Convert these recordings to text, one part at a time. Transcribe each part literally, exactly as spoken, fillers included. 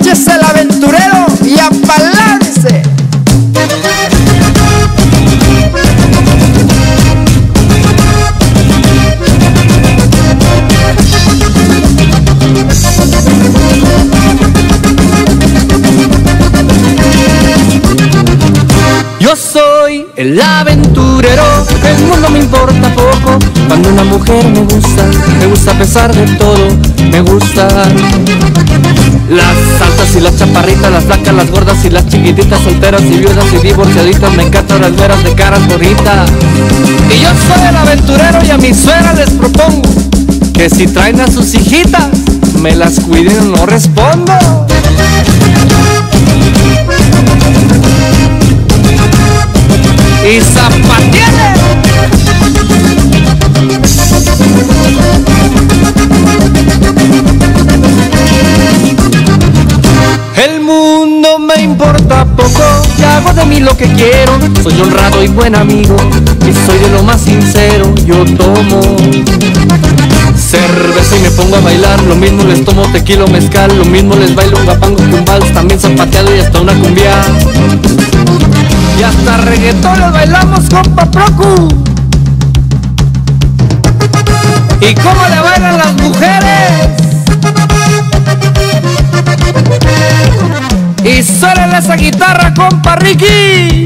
échese el aventurero y apalance. Yo soy el aventurero, el mundo me importa poco. Cuando una mujer me gusta, me gusta a pesar de todo, me gusta. Las altas y las chaparritas, las flacas, las gordas y las chiquititas, solteras y viudas y divorciaditas, me encantan las veras de caras bonitas. Y yo soy el aventurero y a mis suegras les propongo que si traen a sus hijitas, me las cuiden, no respondo. Y zapatiele. El mundo me importa poco, ya hago de mí lo que quiero. Soy honrado y buen amigo, y soy de lo más sincero. Yo tomo cerveza y me pongo a bailar, lo mismo les tomo tequila o mezcal, lo mismo les bailo un guapango que un vals, también zapateado y hasta una cumbia. Y hasta reggaetón lo bailamos con Paprocu. ¿Y cómo le bailan las mujeres? Y suélele esa guitarra, compa Ricky.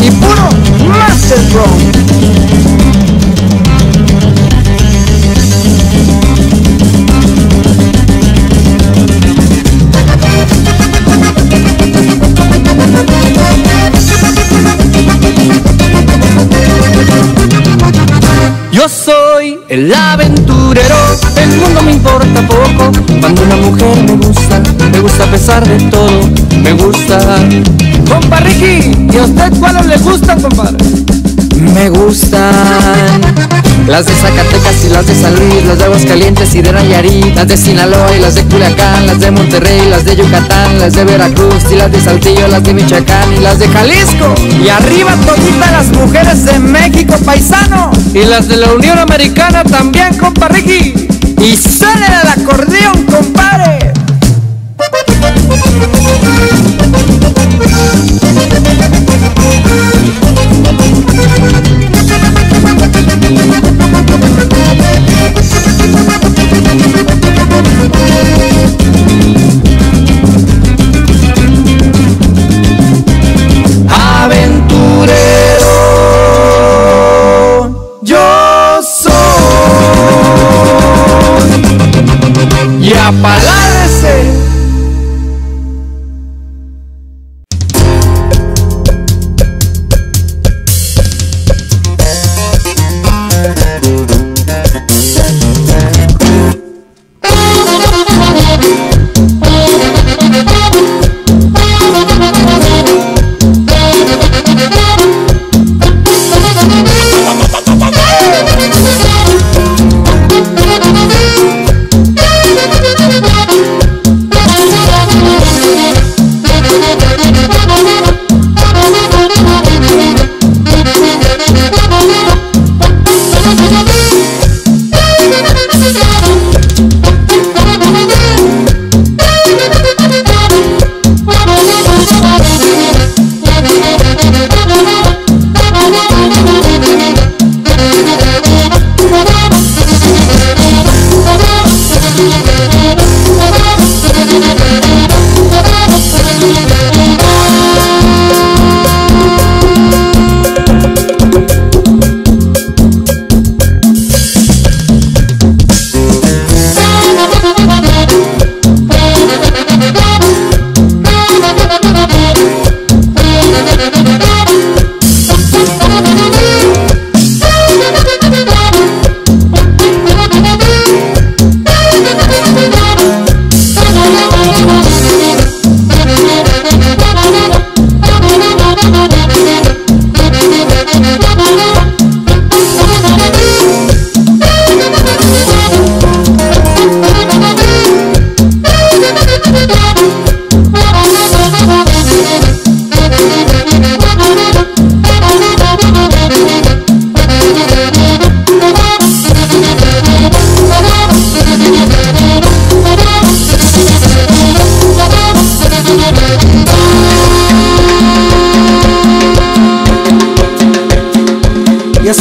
Y puro Master Bro. Yo soy el aventurero, el mundo me importa poco. Cuando una mujer me gusta, me gusta a pesar de todo, me gusta. Compa Ricky, ¿y a usted cuáles le gustan, compadre? Me gustan las de Zacatecas y las de San Luis, las de Aguascalientes y de Nayarit, las de Sinaloa y las de Culiacán, las de Monterrey, las de Yucatán, las de Veracruz y las de Saltillo, las de Michoacán y las de Jalisco. Y arriba toditas las mujeres de México, paisano. Y las de la Unión Americana también, compa Ricky. Y sale al acordeón, compadre. Apalarse.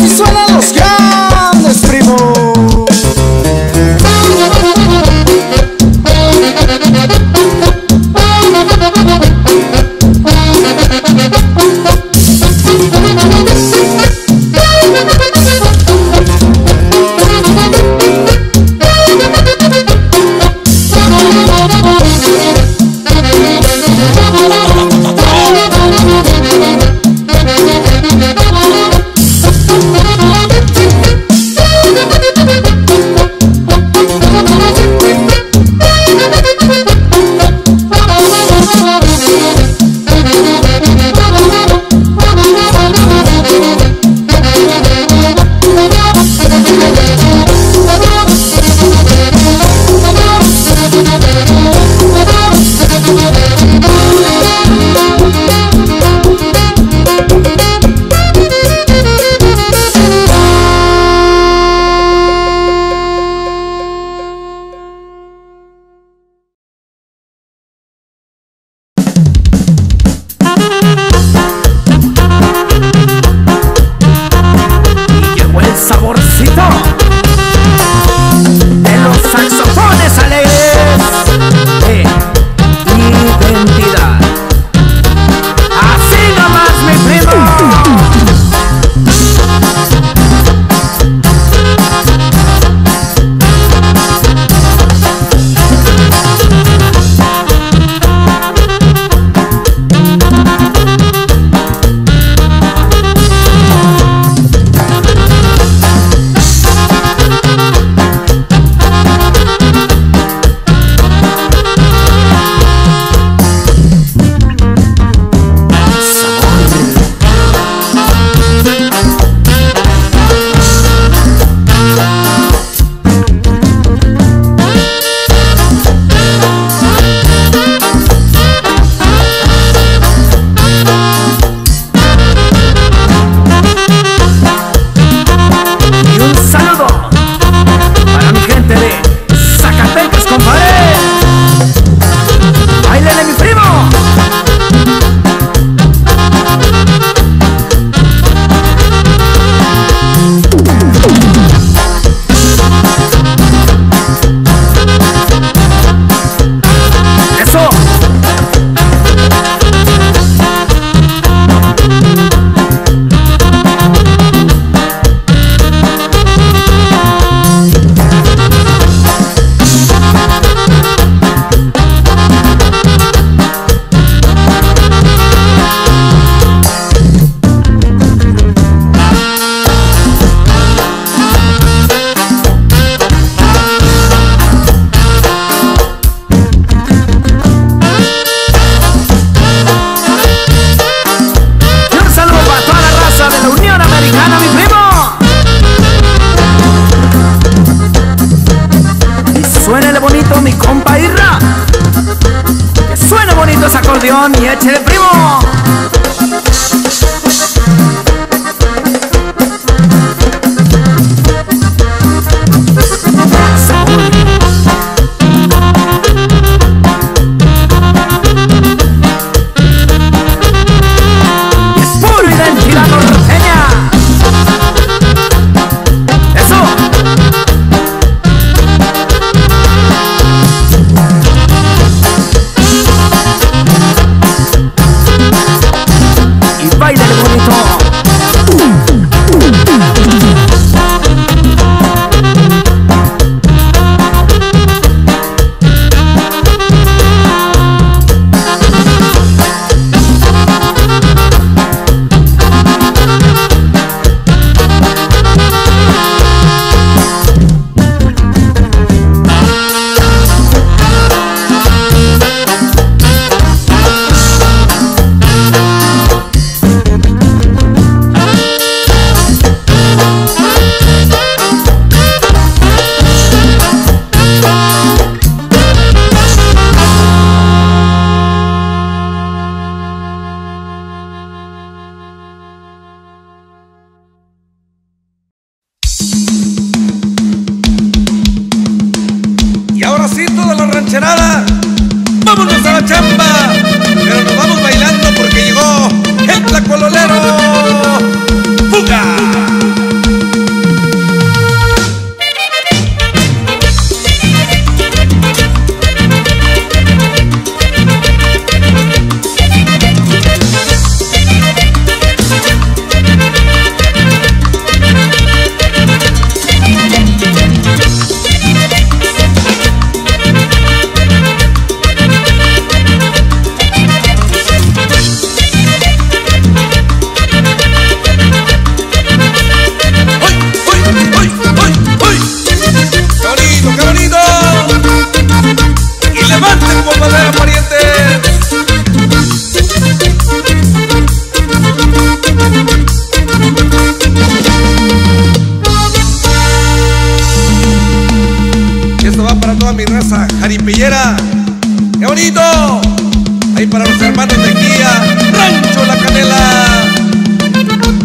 Así suenan los grandes, primo. Y échale, primo. Bailando porque llegó el tlacualolero. ¡Fuga! toda mi raza jaripillera. ¡Qué bonito! Ahí para los hermanos de guía, Rancho La Canela. ¡Uy!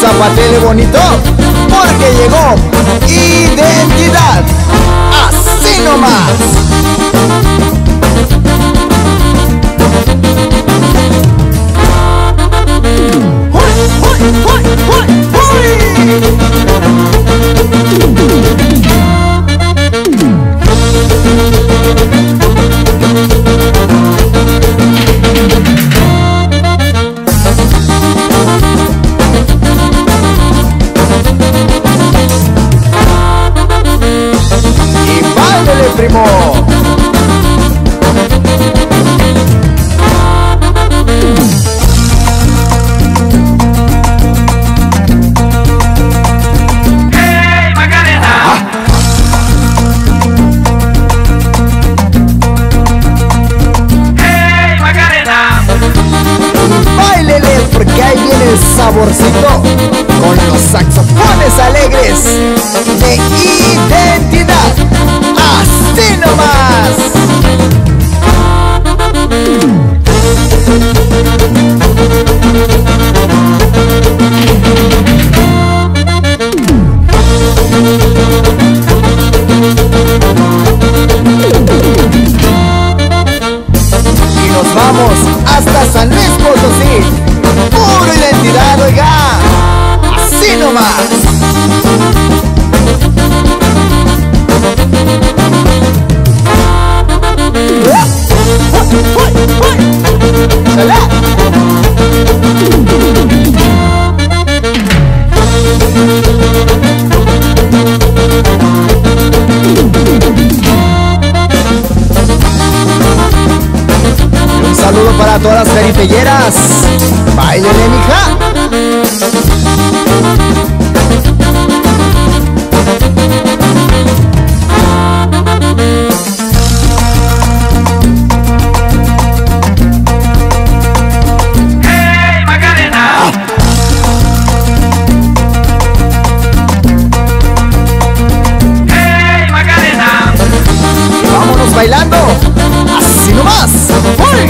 zapatele bonito, porque llegó Identidad, así nomás. Saborcito con los saxofones alegres de Identidad, así nomás. Y nos vamos hasta San Luis Potosí. Puro Identidad, oiga, así nomás. Y un saludo para todas las jaripelleras. ¡Báilele, mija! ¡Hey, Macarena! Ah. ¡Hey, Macarena! ¡Vámonos bailando! ¡Así nomás! ¡Uy!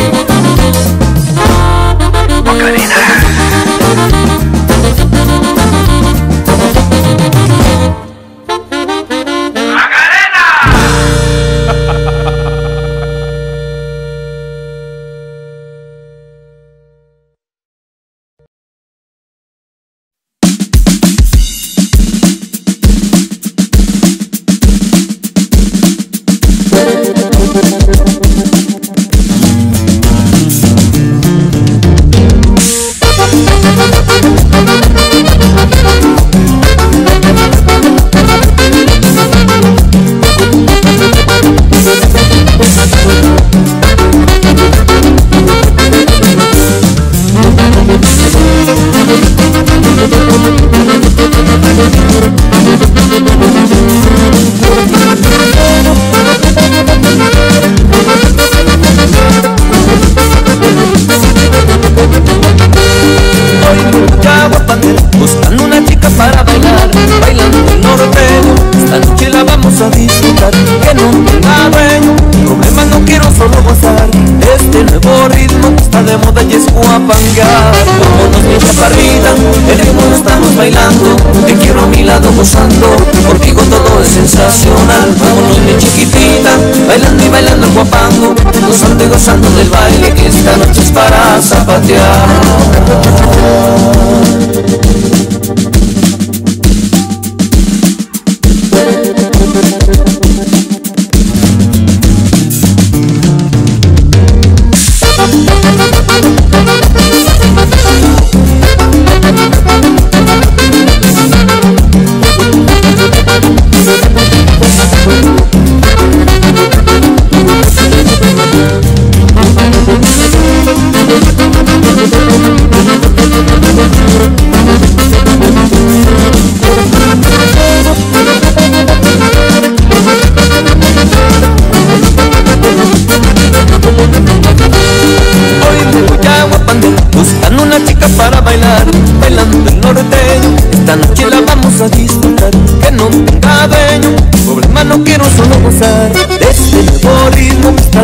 Contigo todo es sensacional. Vámonos mi chiquitita, bailando y bailando guapango, gozando y gozando del baile, que esta noche es para zapatear.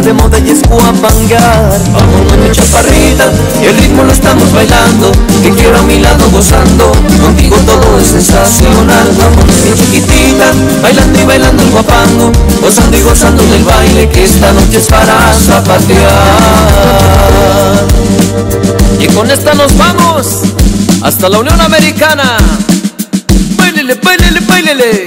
De moda y es guapangar. Vámonos mi chaparrita, el ritmo lo estamos bailando, que quiero a mi lado gozando contigo. algo sensacional. Vamos mi chiquitita, bailando y bailando el guapango, gozando y gozando del baile, que esta noche es para zapatear. Y con esta nos vamos hasta la Unión Americana. Bailele, bailele, bailele.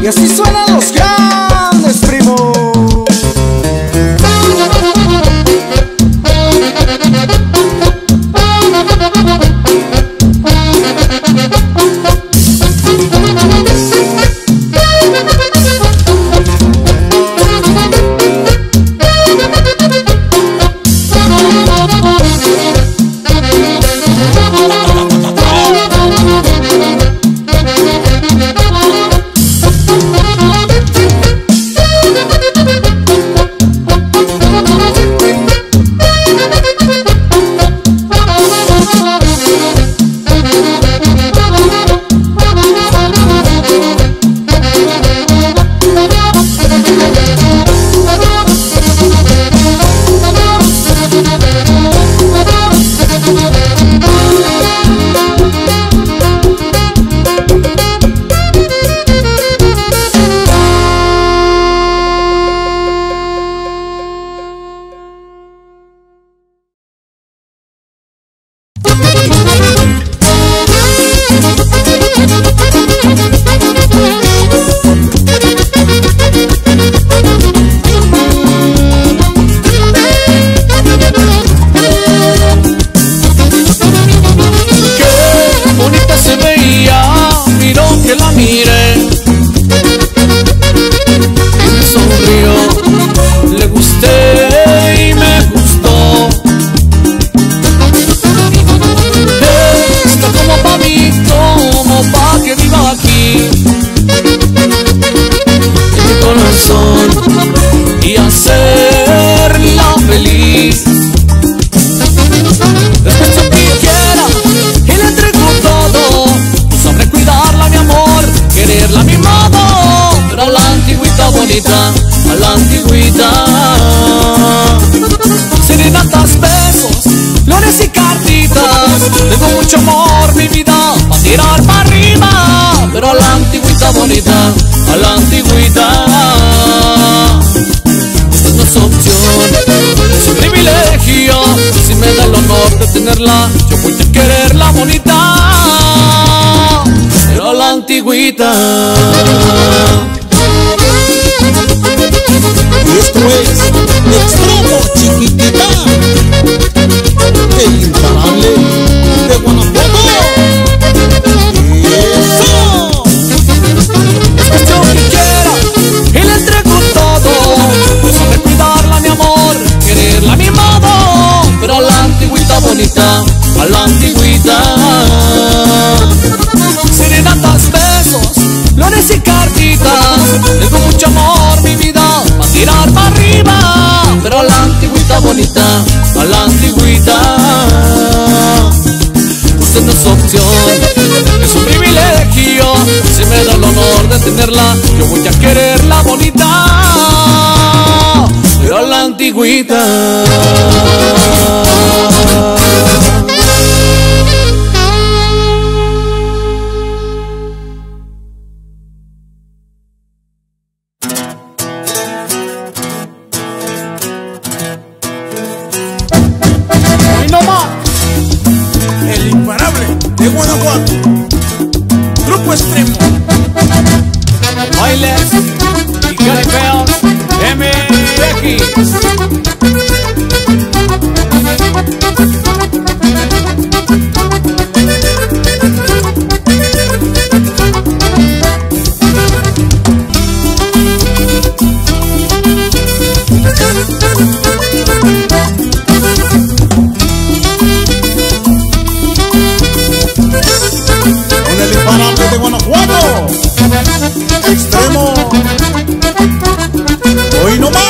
Y así suenan los grandes, primo. A la antigüita, esta no es opción, es un privilegio. Si me da el honor de tenerla, yo voy a quererla bonita, pero a la antigüita. Y esto es un extremo, chiquitita, el imparable de Guanajuato. A la antigüita, serenatas, besos, flores y cartitas. Tengo mucho amor, mi vida, va a tirar para arriba, pero a la antigüita bonita, a la antigüita. Usted no es opción, es un privilegio. Si me da el honor de tenerla, yo voy a quererla bonita, pero a la antigüita. Extremo, hoy no más.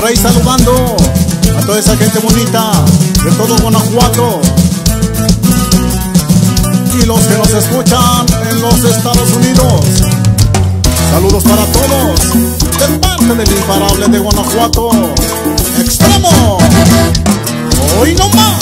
por ahí saludando a toda esa gente bonita de todo Guanajuato y los que nos escuchan en los Estados Unidos. Saludos para todos de parte del imparable de Guanajuato Extremo. Hoy no más.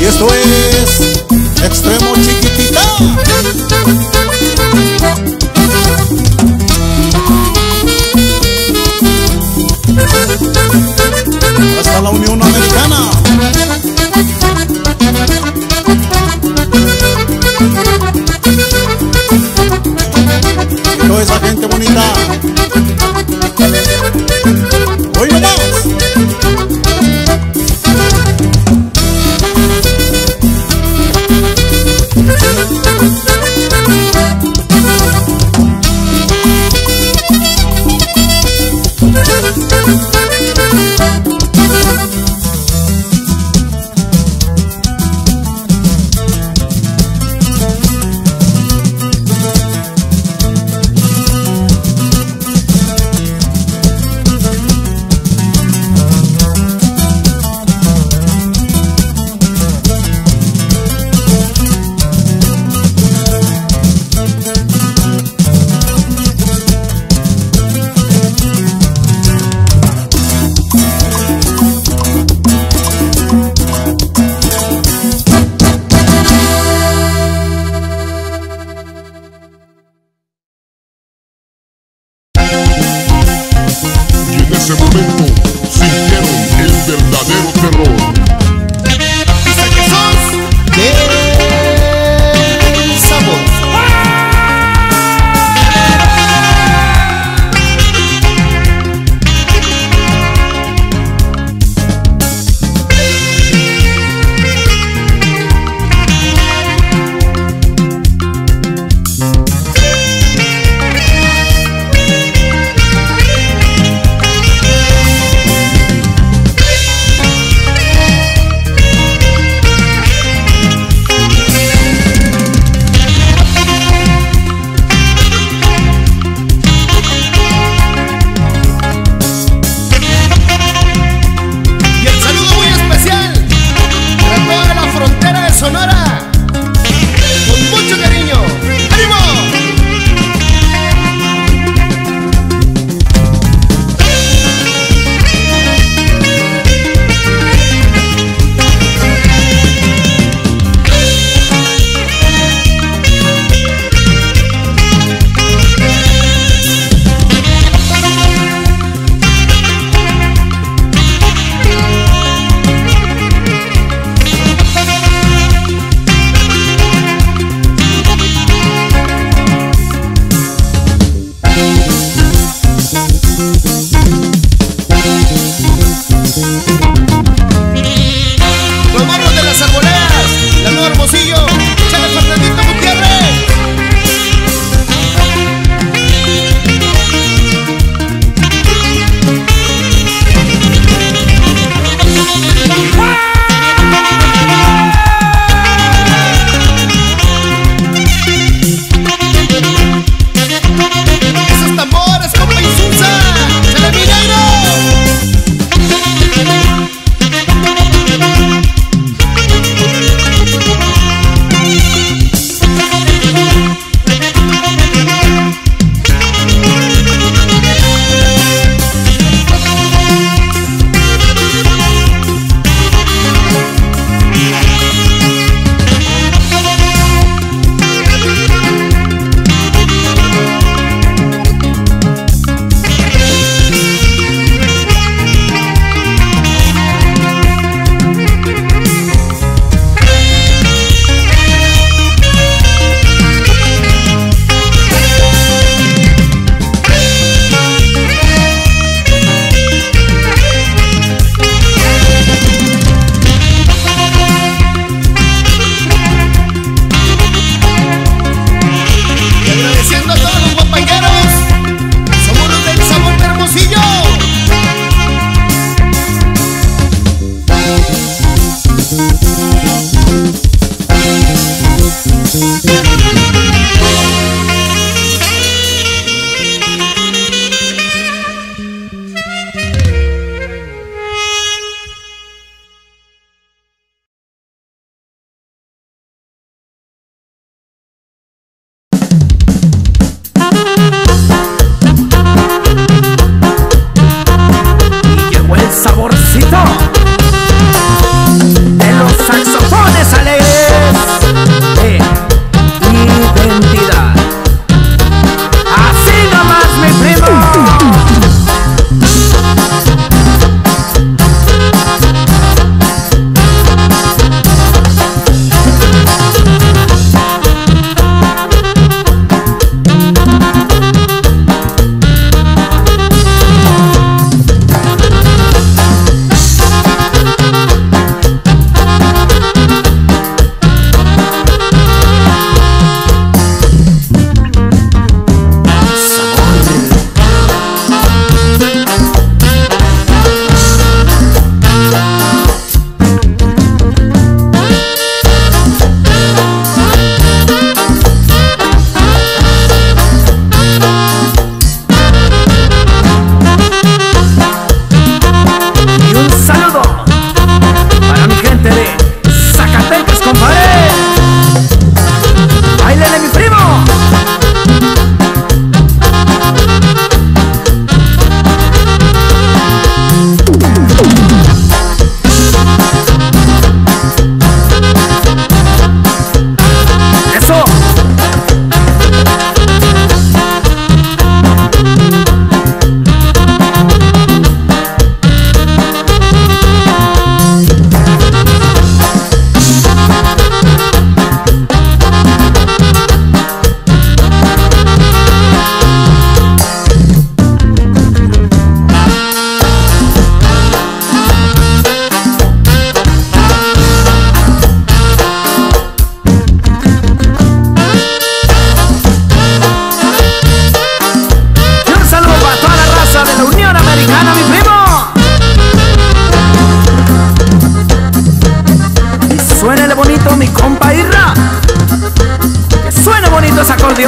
Y esto es Extremo Chiquitita. Hasta la Unión Americana. Y toda esa gente bonita. Hoy nomás.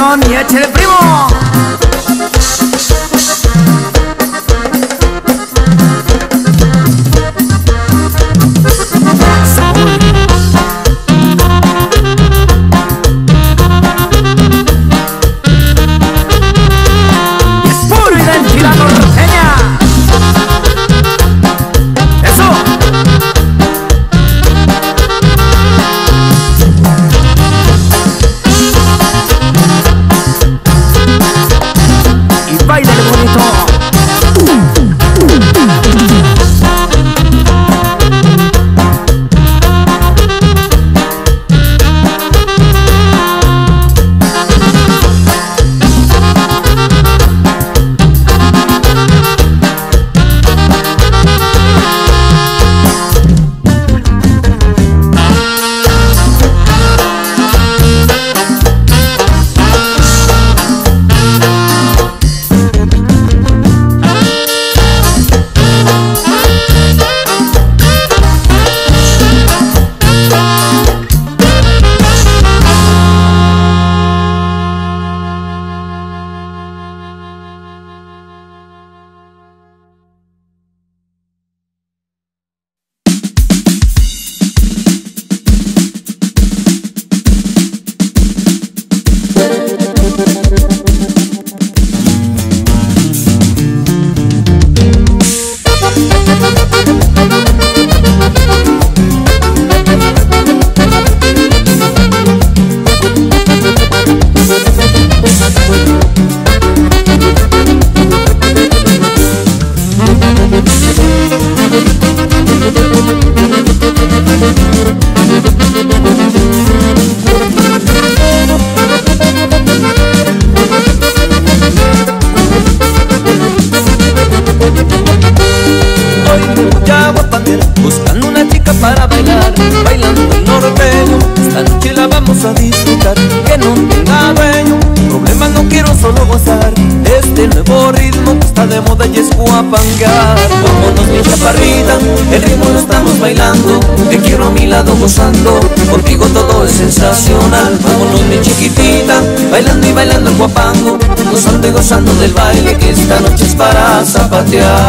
atención y échale, primo. Gozando, contigo todo es sensacional. Vámonos mi chiquitita, bailando y bailando el guapango, gozando y gozando del baile, que esta noche es para zapatear.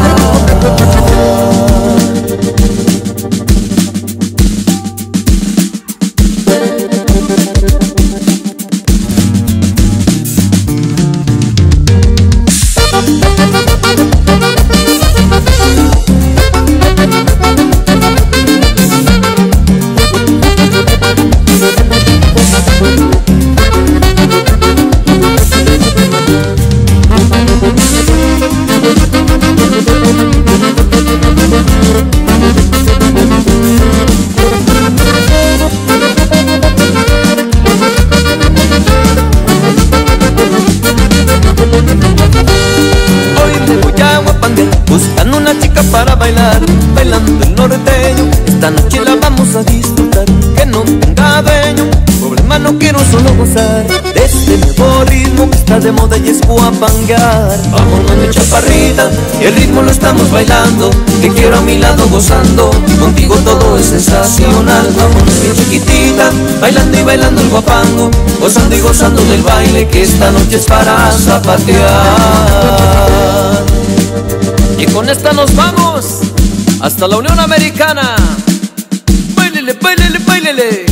De moda y es guapangar. Vámonos mi chaparrita, el ritmo lo estamos bailando, te quiero a mi lado gozando, contigo todo es sensacional. Vámonos mi chiquitita, bailando y bailando el guapango, gozando y gozando del baile, que esta noche es para zapatear. Y con esta nos vamos hasta la Unión Americana. Báilele, báilele, báilele.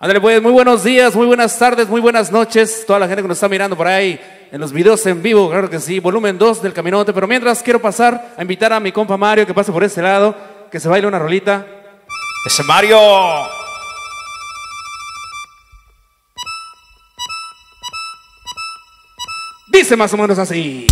André, pues, muy buenos días, muy buenas tardes, muy buenas noches. Toda la gente que nos está mirando por ahí en los videos en vivo, claro que sí, volumen dos del Caminote. Pero mientras quiero pasar a invitar a mi compa Mario que pase por este lado, que se baile una rolita. ¡Ese Mario! Dice más o menos así.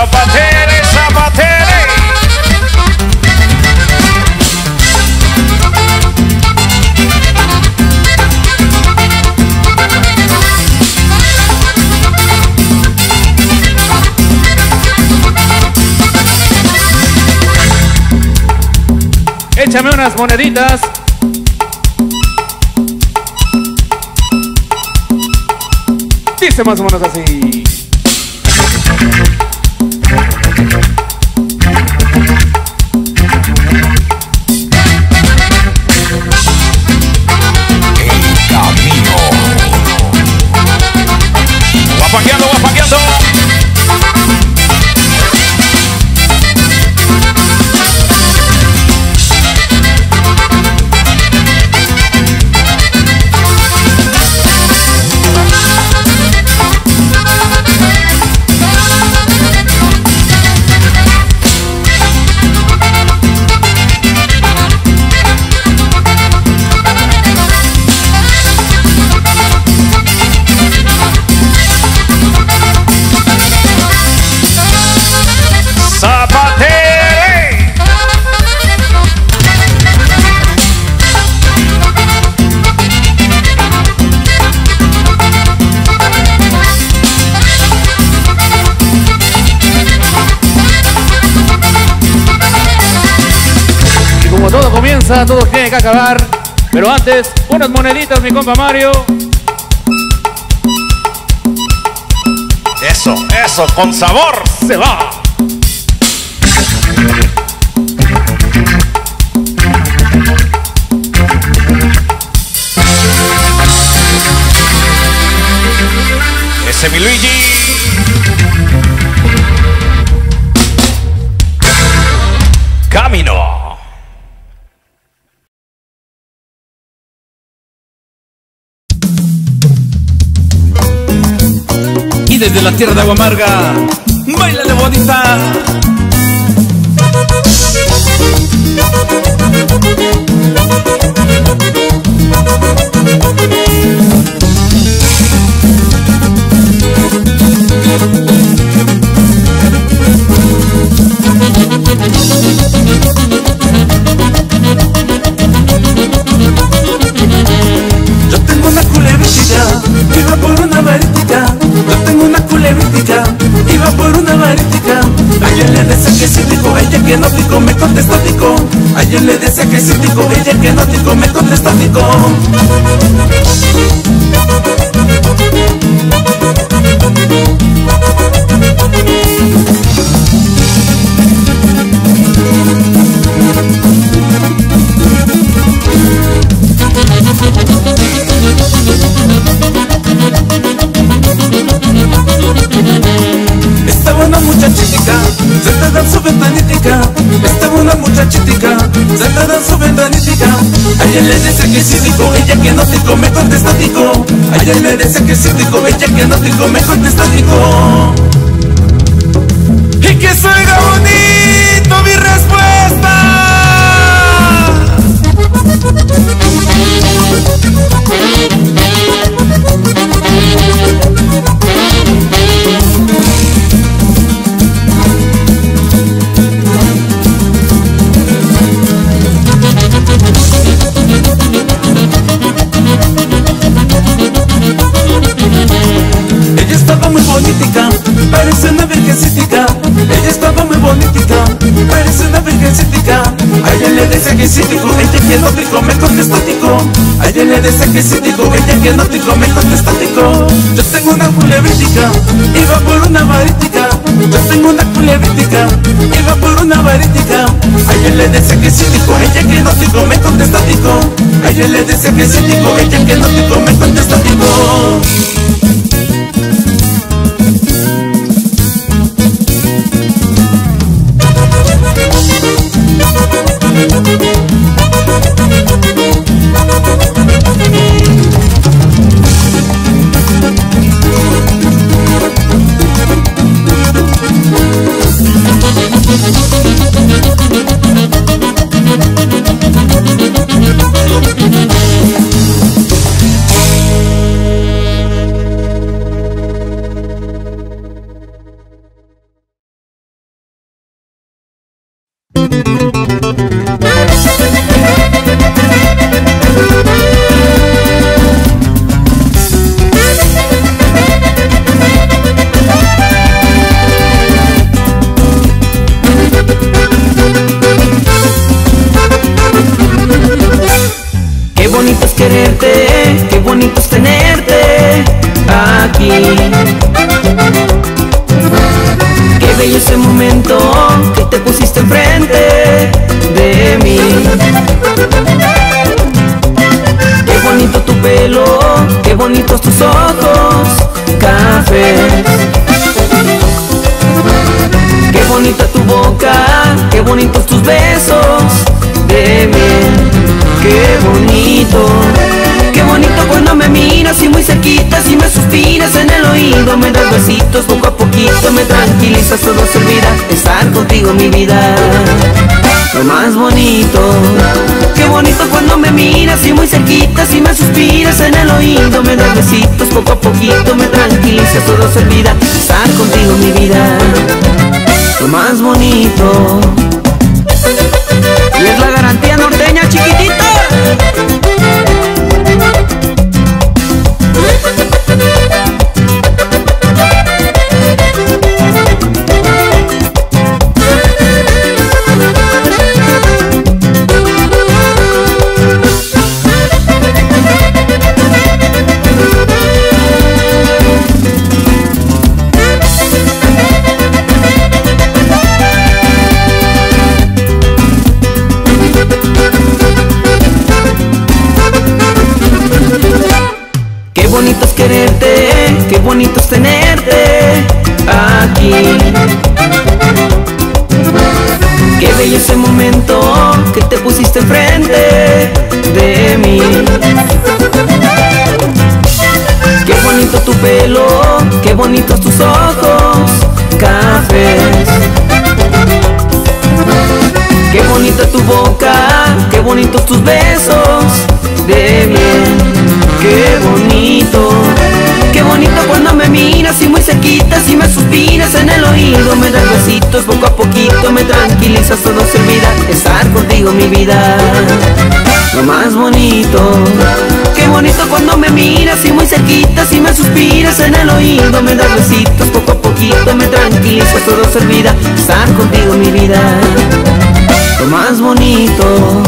Zapatere, zapatere. Échame unas moneditas. Dice más o menos así. El camino. Guapaqueando, guapaqueando. Todo tiene que acabar, pero antes unas moneditas, mi compa Mario. Eso, eso, con sabor se va. Ese mi Luigi. Camino. Desde la tierra de Agua Amarga, bailale bonita. Yo tengo una culebrita que va por una varita. Yo tengo una culebrita, iba por una varítica. Ayer le decía que sí, dijo ella que no, dijo, me contestó, dijo. Ayer le decía que sí, dijo ella que no, dijo, me contestó, dijo. Estaba una muchachitica sentada en su ventanítica. Estaba una muchachitica sentada en su ventanítica. Ayer le decía que sí, dijo ella que no, dijo, me contestó, dijo. Ayer le decía que sí, dijo ella que no, dijo, me contestó, dijo. Y que salga bonito mi respuesta. Ella estaba muy bonita, parece una virgencita. Ella estaba muy bonita, parece una virgencita. A ella le decía que sí, dijo ella que no, dijo, me contestó, dijo. A ella le decía que sí, dijo ella que no, dijo, me contestó, dijo. Yo tengo una culebrítica, iba por una varítica. Yo tengo una culebrítica, iba por una varítica. A ella le decía que sí, dijo ella que no, dijo, me contestó, dijo. A ella le decía que sí, dijo ella que no, dijo, me contestó, dijo. Qué bonito es quererte, qué bonito es tenerte aquí. Qué bello ese momento que te pusiste enfrente de mí. Qué bonito tu pelo, qué bonitos tus ojos café. Qué bonita tu boca, qué bonitos tus besos de miel. Qué bonito, qué bonito cuando me miras y muy cerquita, si me suspiras en el oído, me das besitos poco a poquito, me tranquilizas, todo se olvida, estar contigo mi vida. Lo más bonito, qué bonito cuando me miras y muy cerquita, si me suspiras en el oído, me das besitos poco a poquito, me tranquilizas, todo se olvida, estar contigo mi vida. Lo más bonito, y es la garantía norteña chiquitita. Qué bonito es quererte, qué bonito es tenerte aquí. Qué bello ese momento que te pusiste enfrente de mí. Qué bonito tu pelo, qué bonitos tus ojos cafés. Qué bonita tu boca, qué bonitos tus besos de miel. Qué bonito, qué bonito cuando me miras y muy cerquita, si me suspiras en el oído, me das besitos poco a poquito, me tranquilizas, todo se olvida, estar contigo mi vida. Lo más bonito, qué bonito cuando me miras y muy cerquita, si me suspiras en el oído, me das besitos poco a poquito, me tranquilizas, todo se olvida, estar contigo mi vida. Lo más bonito.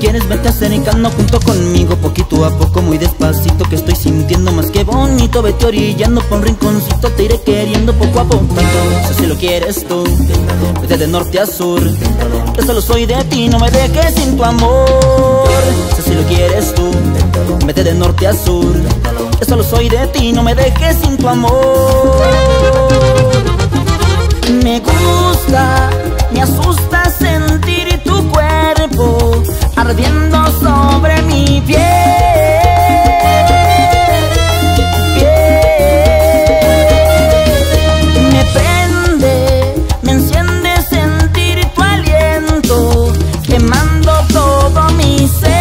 Quieres verte acercando junto conmigo, poquito a poco, muy despacito, que estoy sintiendo más que bonito. Vete orillando pa' un rinconcito, te iré queriendo poco a poco. Entonces, si lo quieres tú, vete de norte a sur. Yo solo soy de ti, no me dejes sin tu amor. Entonces, si lo quieres tú, vete de norte a sur. Yo solo soy de ti, no me dejes sin tu amor. Me gusta, me asusta sentir tu cuerpo ardiendo sobre mi piel, piel. Me prende, me enciende sentir tu aliento quemando todo mi ser.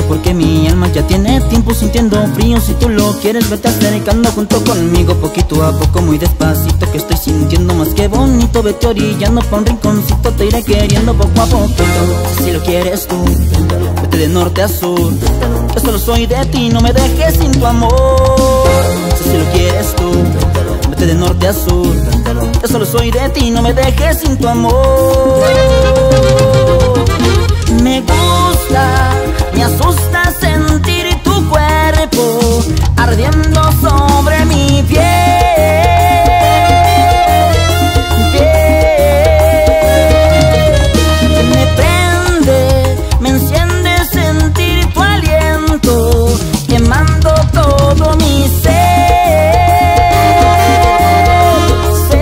mío, porque mi alma ya tiene tiempo sintiendo frío. Si tú lo quieres, vete acercando junto conmigo, poquito a poco, muy despacito, que estoy sintiendo más que bonito. Vete orillando pa' un rinconcito, te iré queriendo poco a poquito. Si lo quieres tú, vete de norte a sur, yo solo soy de ti, no me dejes sin tu amor. Si lo quieres tú, vete de norte a sur, yo solo soy de ti, no me dejes sin tu amor. Me gusta, me asusta sentir tu cuerpo ardiendo sobre mi piel, piel. Me prende, me enciende sentir tu aliento quemando todo mi ser, ser.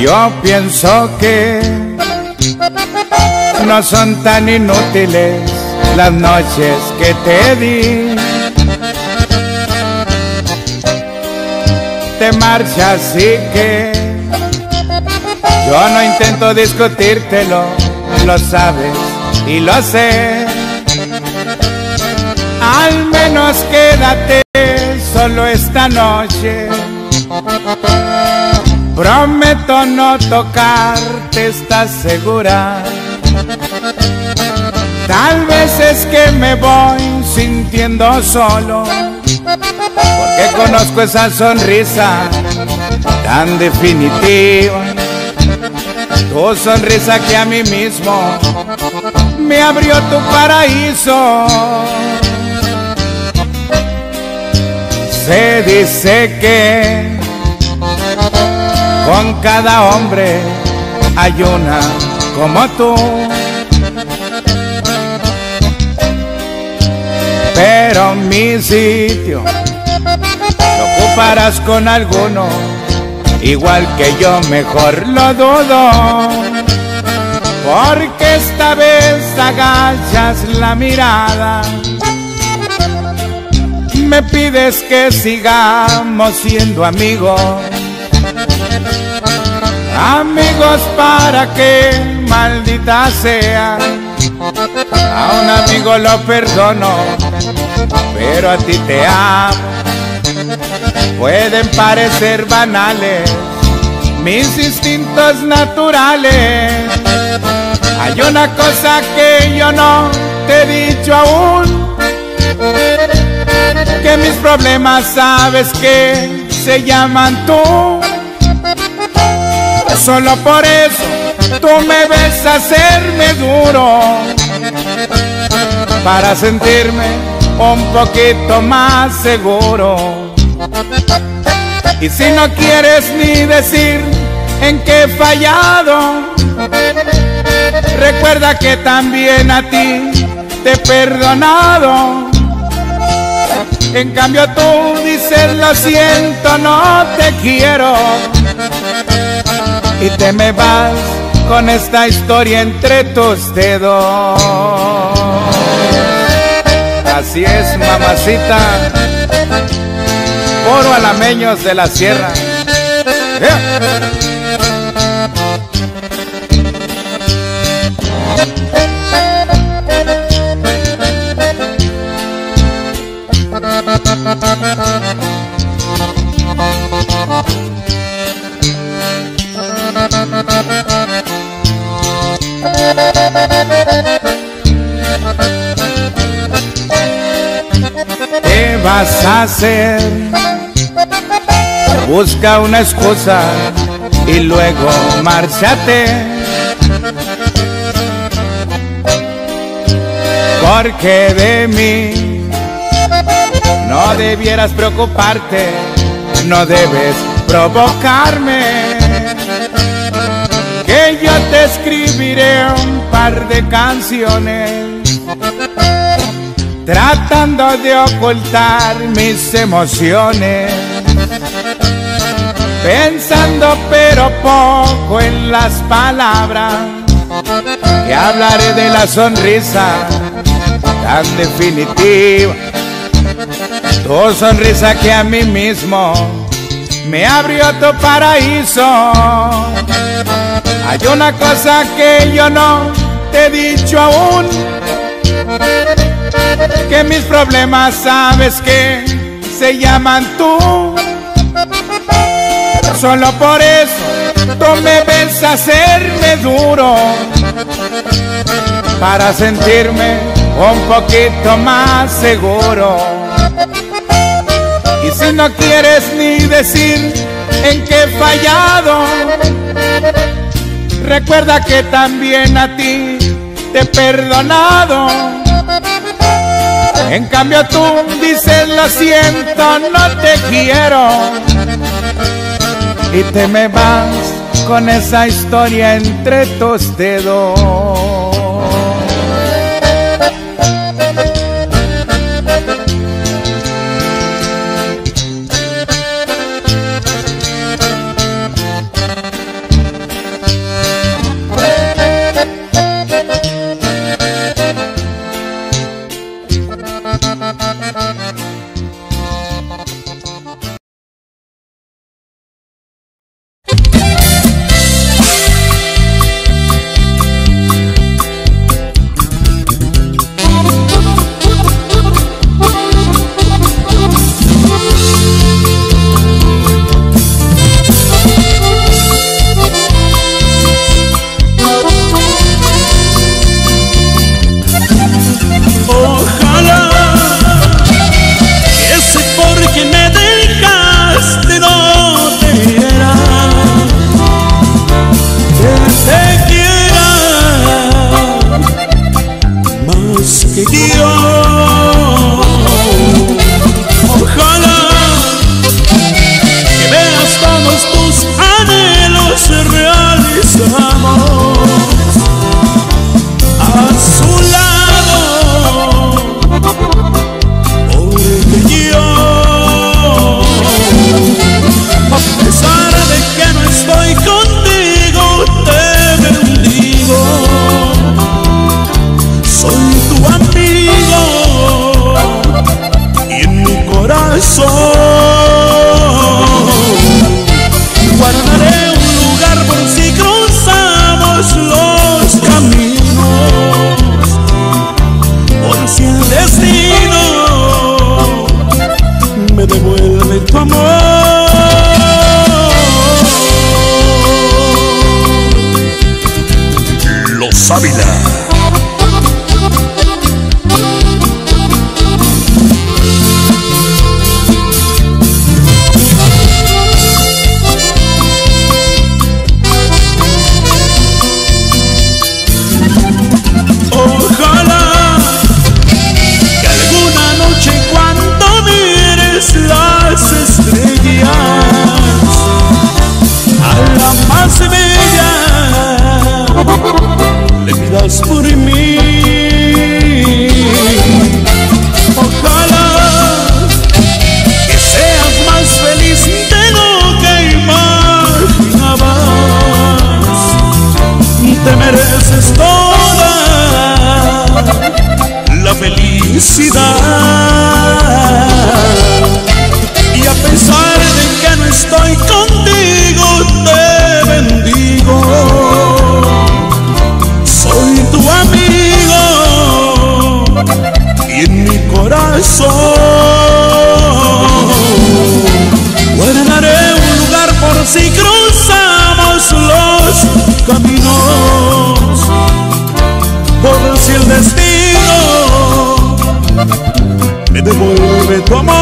Yo pienso que no son tan inútiles las noches que te di. Te marchas y que yo no intento discutírtelo, lo sabes y lo sé. Al menos quédate solo esta noche. Prometo no tocarte, ¿estás segura? Tal vez es que me voy sintiendo solo, porque conozco esa sonrisa tan definitiva. Tu sonrisa que a mí mismo me abrió tu paraíso. Se dice que con cada hombre hay una como tú, pero mi sitio lo ocuparás con alguno igual que yo, mejor lo dudo, porque esta vez agachas la mirada, me pides que sigamos siendo amigos. Amigos, para que maldita sea, a un amigo lo perdono, pero a ti te amo. Pueden parecer banales mis instintos naturales. Hay una cosa que yo no te he dicho aún, que mis problemas sabes que se llaman tú. Solo por eso tú me ves hacerme duro, para sentirme un poquito más seguro. Y si no quieres ni decir en qué he fallado, recuerda que también a ti te he perdonado. En cambio tú dices lo siento, no te quiero, y te me vas con esta historia entre tus dedos. Así es, mamacita. Puro Alameños de la Sierra. Yeah. Thank you. vas a hacer? Busca una excusa y luego márchate, porque de mí no debieras preocuparte, no debes provocarme, que yo te escribiré un par de canciones tratando de ocultar mis emociones, pensando pero poco en las palabras, que hablaré de la sonrisa tan definitiva, tu sonrisa que a mí mismo me abrió tu paraíso. Hay una cosa que yo no te he dicho aún, que mis problemas sabes que se llaman tú. Solo por eso tú me ves hacerme duro, para sentirme un poquito más seguro. Y si no quieres ni decir en qué he fallado, recuerda que también a ti te he perdonado. En cambio tú dices lo siento, no te quiero, y te me vas con esa historia entre tus dedos. Come on.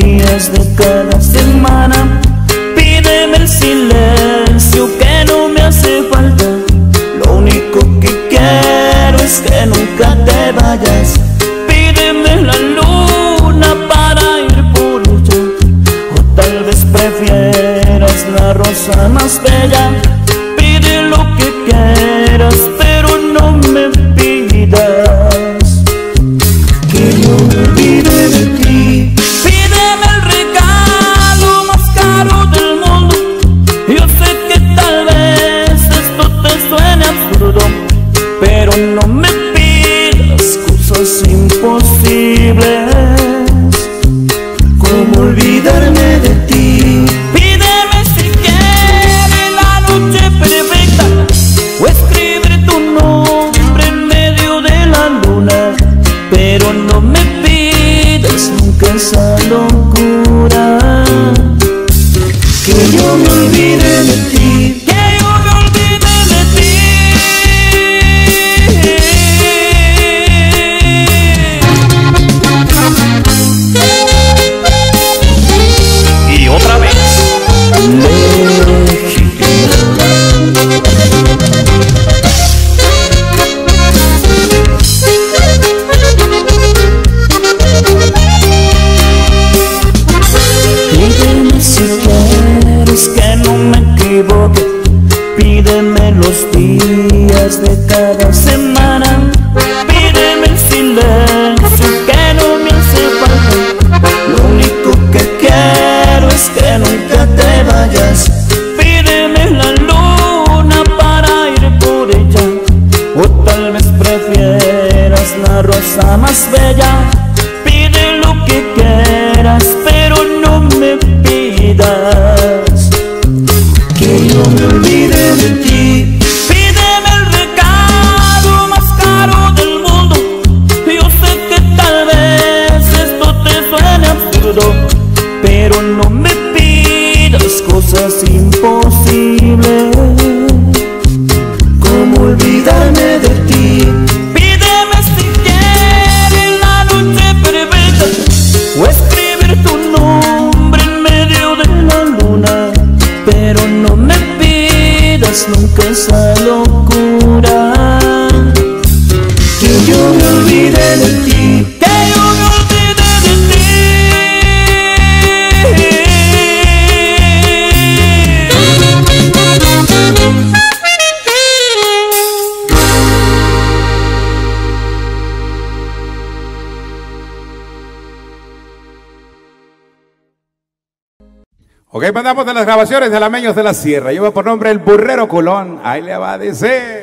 días de cada semana. Pídeme el silencio que no me hace falta. Lo único que quiero es que nunca te vayas. Pídeme la luna para ir por ella, o tal vez prefieras la rosa más bella. Pide lo que quieras, pero no me pidas que yo me olvide de ti. Pídeme el regalo más caro del mundo. Yo sé que tal vez esto te suene absurdo, pero no me pidas cosas imposibles como olvidarme de ti. Pídeme si quieres la noche perfecta, o escribir tu nombre en medio de la luna, pero no me pidas nunca esa locura que yo me olvide de ti. Pídeme si quieres que no me equivoque. Pídeme los días de cada semana. Pídeme el silencio que no me hace falta. Lo único que quiero es que nunca te vayas. Pídeme la luna para ir por ella, o tal vez prefieras la rosa más bella. Pide lo que quieras, pero no me pidas que yo me olvide de ti. Pídeme el regalo más caro del mundo. Yo sé que tal vez esto te suene absurdo, pero no me pidas cosas imposibles como olvidarme de ti. Pídeme si quieres la noche perfecta, o escribir tu nombre en medio de la luna, pero no me pidas nunca esa locura que yo me olvide de ti. Que yo me Ok, mandamos de las grabaciones de Alameños de la Sierra. Lleva por nombre El Burrero Culón. Ahí le va a decir.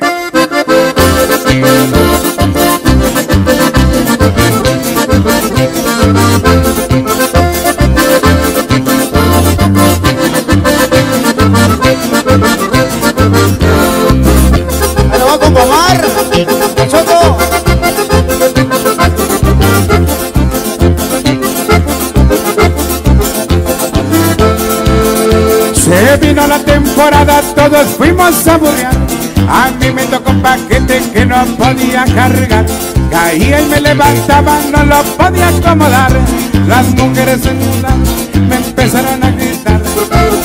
Pero va a comprobar, Choco. Se vino la temporada, todos fuimos a burrear. A mí me tocó un paquete que no podía cargar. Caía y me levantaba, no lo podía acomodar. Las mujeres en una me empezaron a gritar.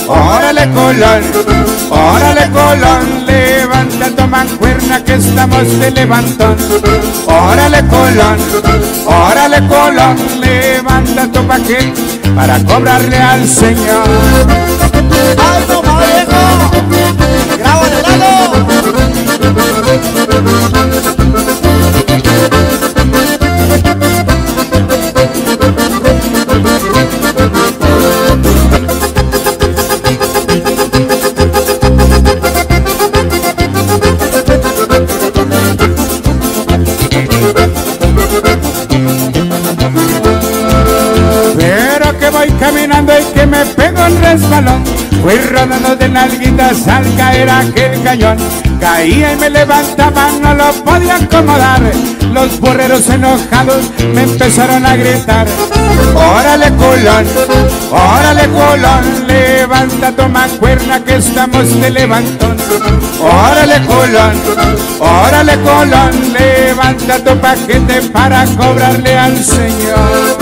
Órale Colón, órale Colón, levanta tu mancuerna que estamos de levantón. Órale Colón, órale Colón, levanta tu paquete para cobrarle al señor. ¡Alto, parejo! ¡Grábalo, grábalo! Pero que voy caminando y que me pego el resbalón. Fui rodando de nalguitas al caer aquel cañón. Caía y me levantaba, no lo podía acomodar. Los burreros enojados me empezaron a gritar. Órale Colón, órale Colón, levanta tu mancuerna que estamos de levantón. Órale Colón, órale Colón, levanta tu paquete para cobrarle al señor.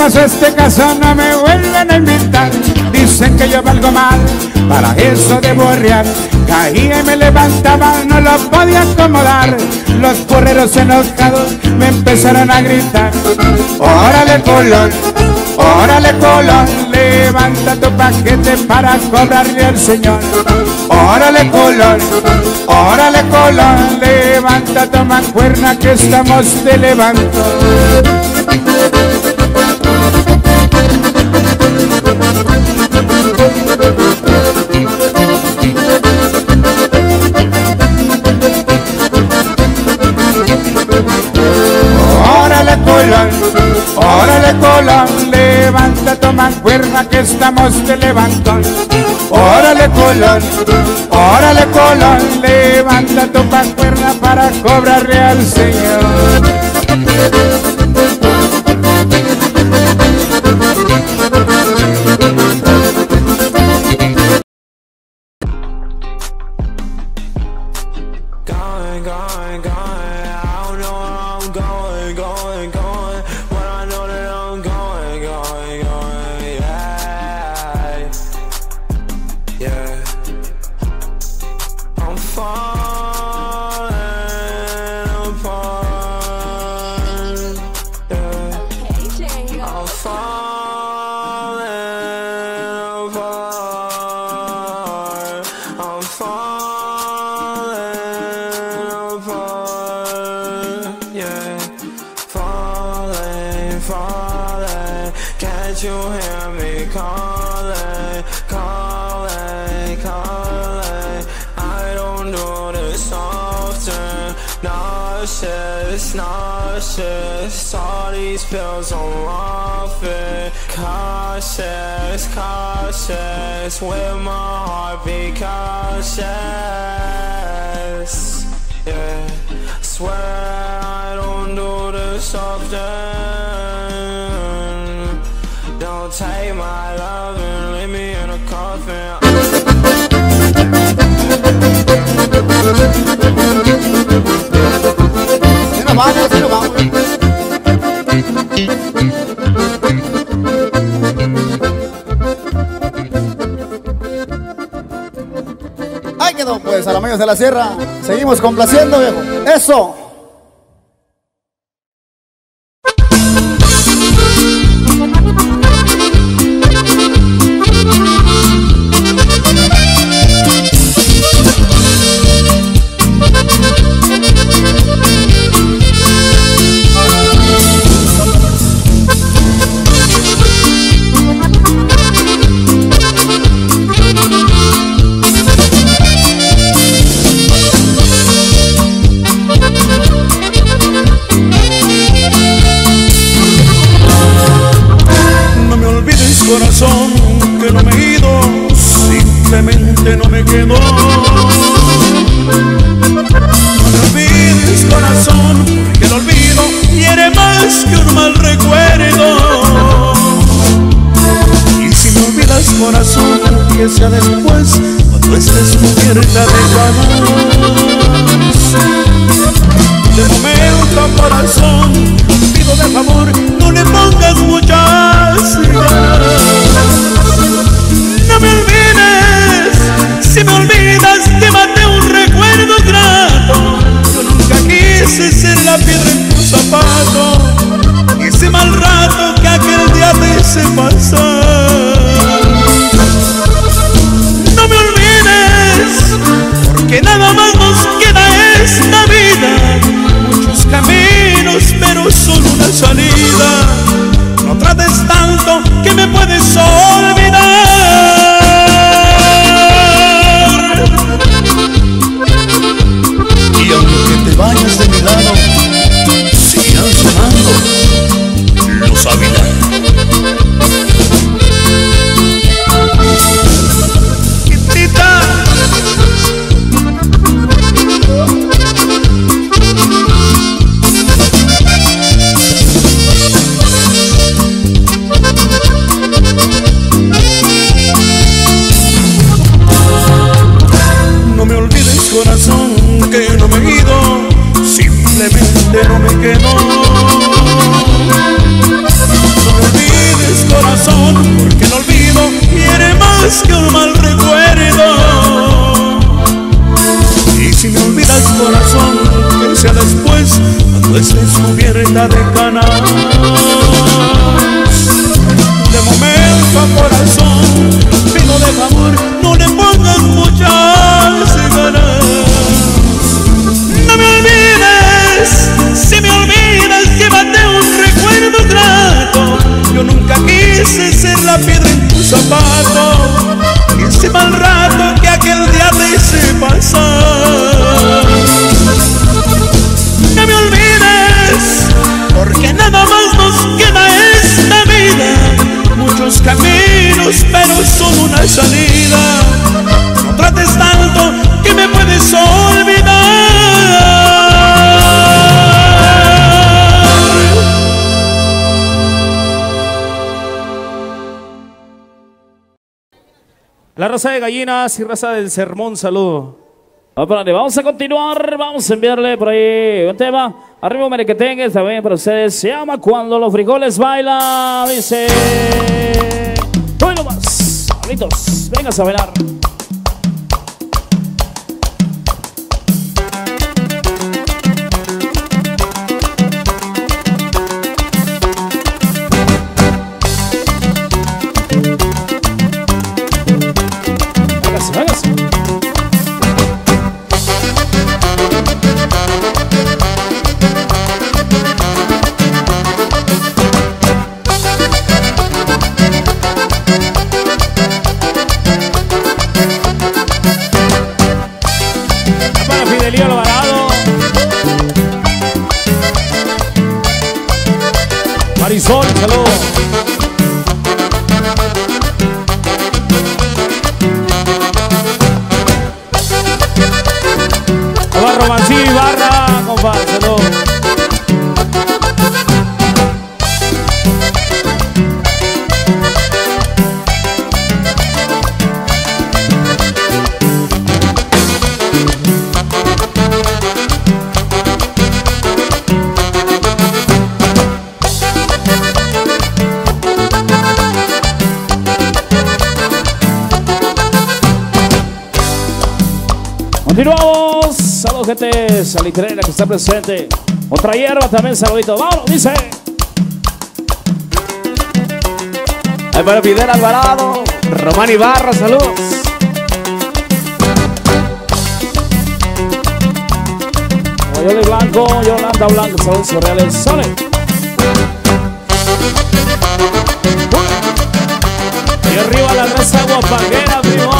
más este caso no me vuelven a invitar. Dicen que yo valgo mal, para eso debo arrear. Caía y me levantaba, no lo podía acomodar. Los correros enojados me empezaron a gritar: órale Colón, órale Colón, levanta tu paquete para cobrarle al señor. Órale Colón, órale Colón, levanta tu mancuerna que estamos de levanto. Órale Colón, órale Colón, levanta tu mancuerna que estamos de levantón. Órale Colón, órale Colón, levanta tu mancuerna para cobrarle al señor. All these pills on offer. Cautious, cautious, with my heart be cautious. Yeah, I swear I don't do this often. Don't take my love and leave me in a coffin. Si nos vamos, si nos vamos. Ahí quedó pues Alameños de la Sierra. Seguimos complaciendo, viejo. Eso. No me quedo, no me olvides sea después, cuando estés cubierta de canas. De momento, corazón, pido de favor, no le pongas muchas ganas. No me olvides, si me olvidas, llévate un recuerdo grato. Yo nunca quise ser la piedra en tu zapato, y ese mal rato que aquel día te hice pasar. No me olvides, porque nada más nos queda esta vida. Muchos caminos, pero solo una salida. No trates tanto que me puedes olvidar. La raza de gallinas y raza del sermón, saludo. Vamos a continuar, vamos a enviarle por ahí un tema. Arriba un merequetengue también para ustedes. Se llama Cuando los frijoles bailan. Dice: hoy nomás, amiguitos, vengas a bailar. Sol, saludos. Hola, Romancillo Ibarra, compa, saludos. Continuamos, saludos gente, salitrera que está presente, otra hierba también, saludito, vamos, dice. Ay, para Fidel Alvarado, Román Ibarra, saludos. Oyole Blanco, Yolanda Blanco, saludos surreales, sale. Y arriba la raza guapanguera, primo.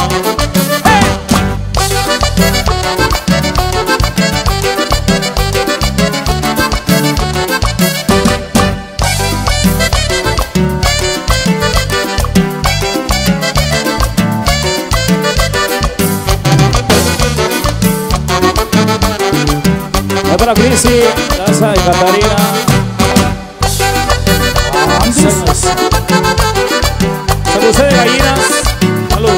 Para Crisi, casa de Catarina. Saludos. Saludos de gallinas. Saludos.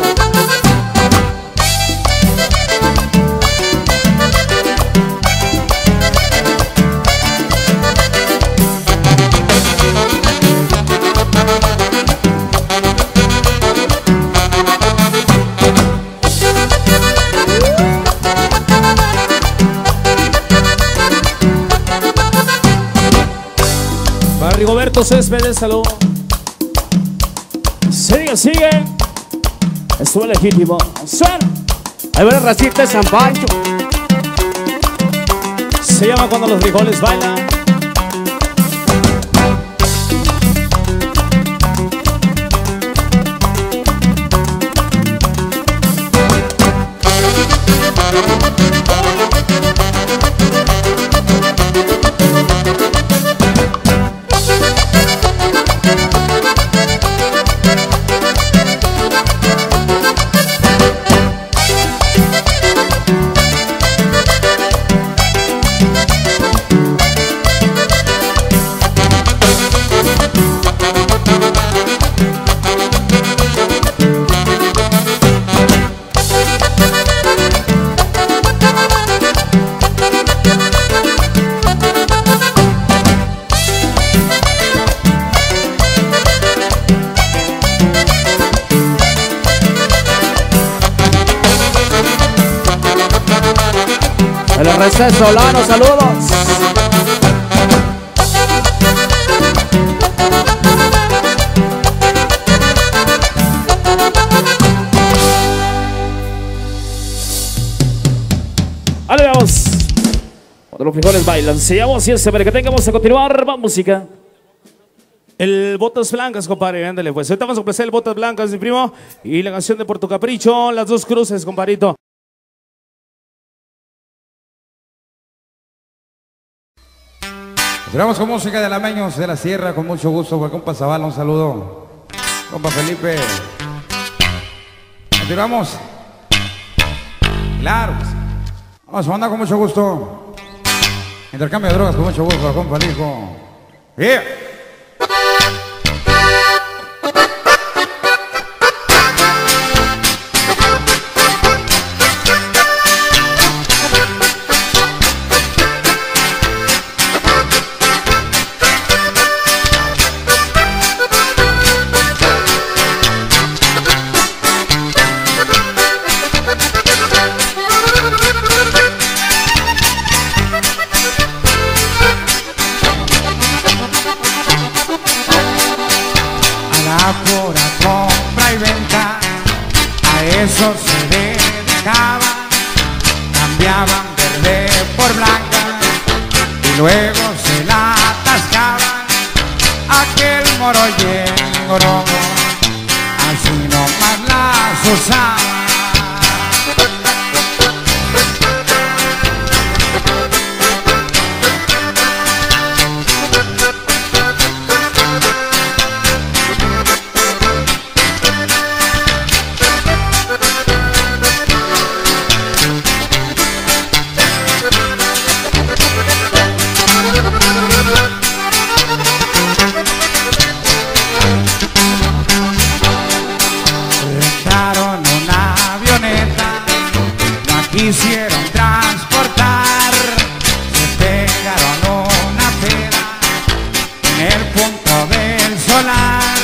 Rigoberto Céspedes, saludo. Sigue, sigue. Estuvo legítimo. Suena. Ahí va el racista de San Pancho. Se llama Cuando los frijoles bailan. José Solano, saludos. Vale, vamos. Cuando los frijoles bailan, sigamos y este para que tengamos a continuar. Más música. El Botas Blancas, compadre, ándale pues. Ahorita vamos a ofrecer el Botas Blancas, mi primo. Y la canción de Por Tu Capricho, Las Dos Cruces, compadrito. Continuamos con música de Alameños de la Sierra, con mucho gusto, con compa Zavala, un saludo. Compa Felipe. Continuamos. Claro. Vamos a andar con mucho gusto. Intercambio de drogas con mucho gusto, compa Lico. Yeah. Eso se dedicaba, cambiaban verde por blanca y luego se la atascaban aquel moro y el gorón, así nomás las usaban. Quisieron transportar, se pegaron una peda en el punto del solar.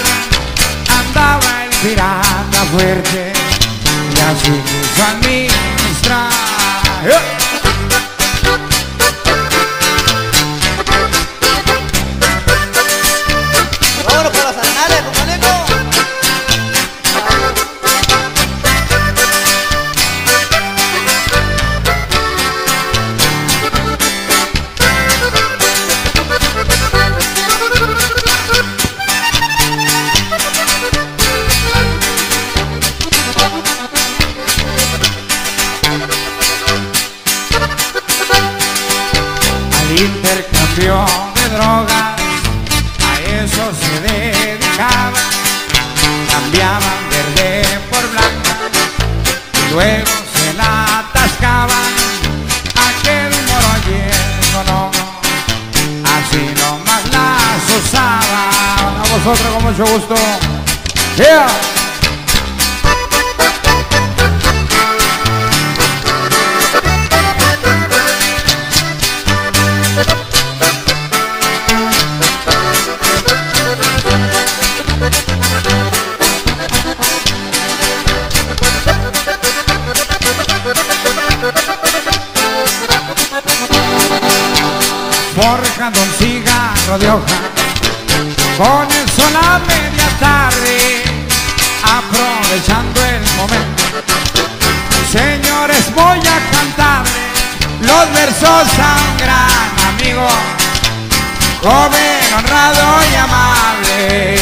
Andaba el pirata fuerte y así quiso administrar. Intercambio de drogas, a eso se dedicaba, cambiaban verde por blanca y luego se la atascaban aquel moro lleno, no, así nomás las usaban. A vosotros con mucho gusto. Yeah. Forjando un cigarro de hoja con el sol a media tarde, aprovechando el momento, señores, voy a cantarles los versos a un gran amigo, joven, honrado y amable.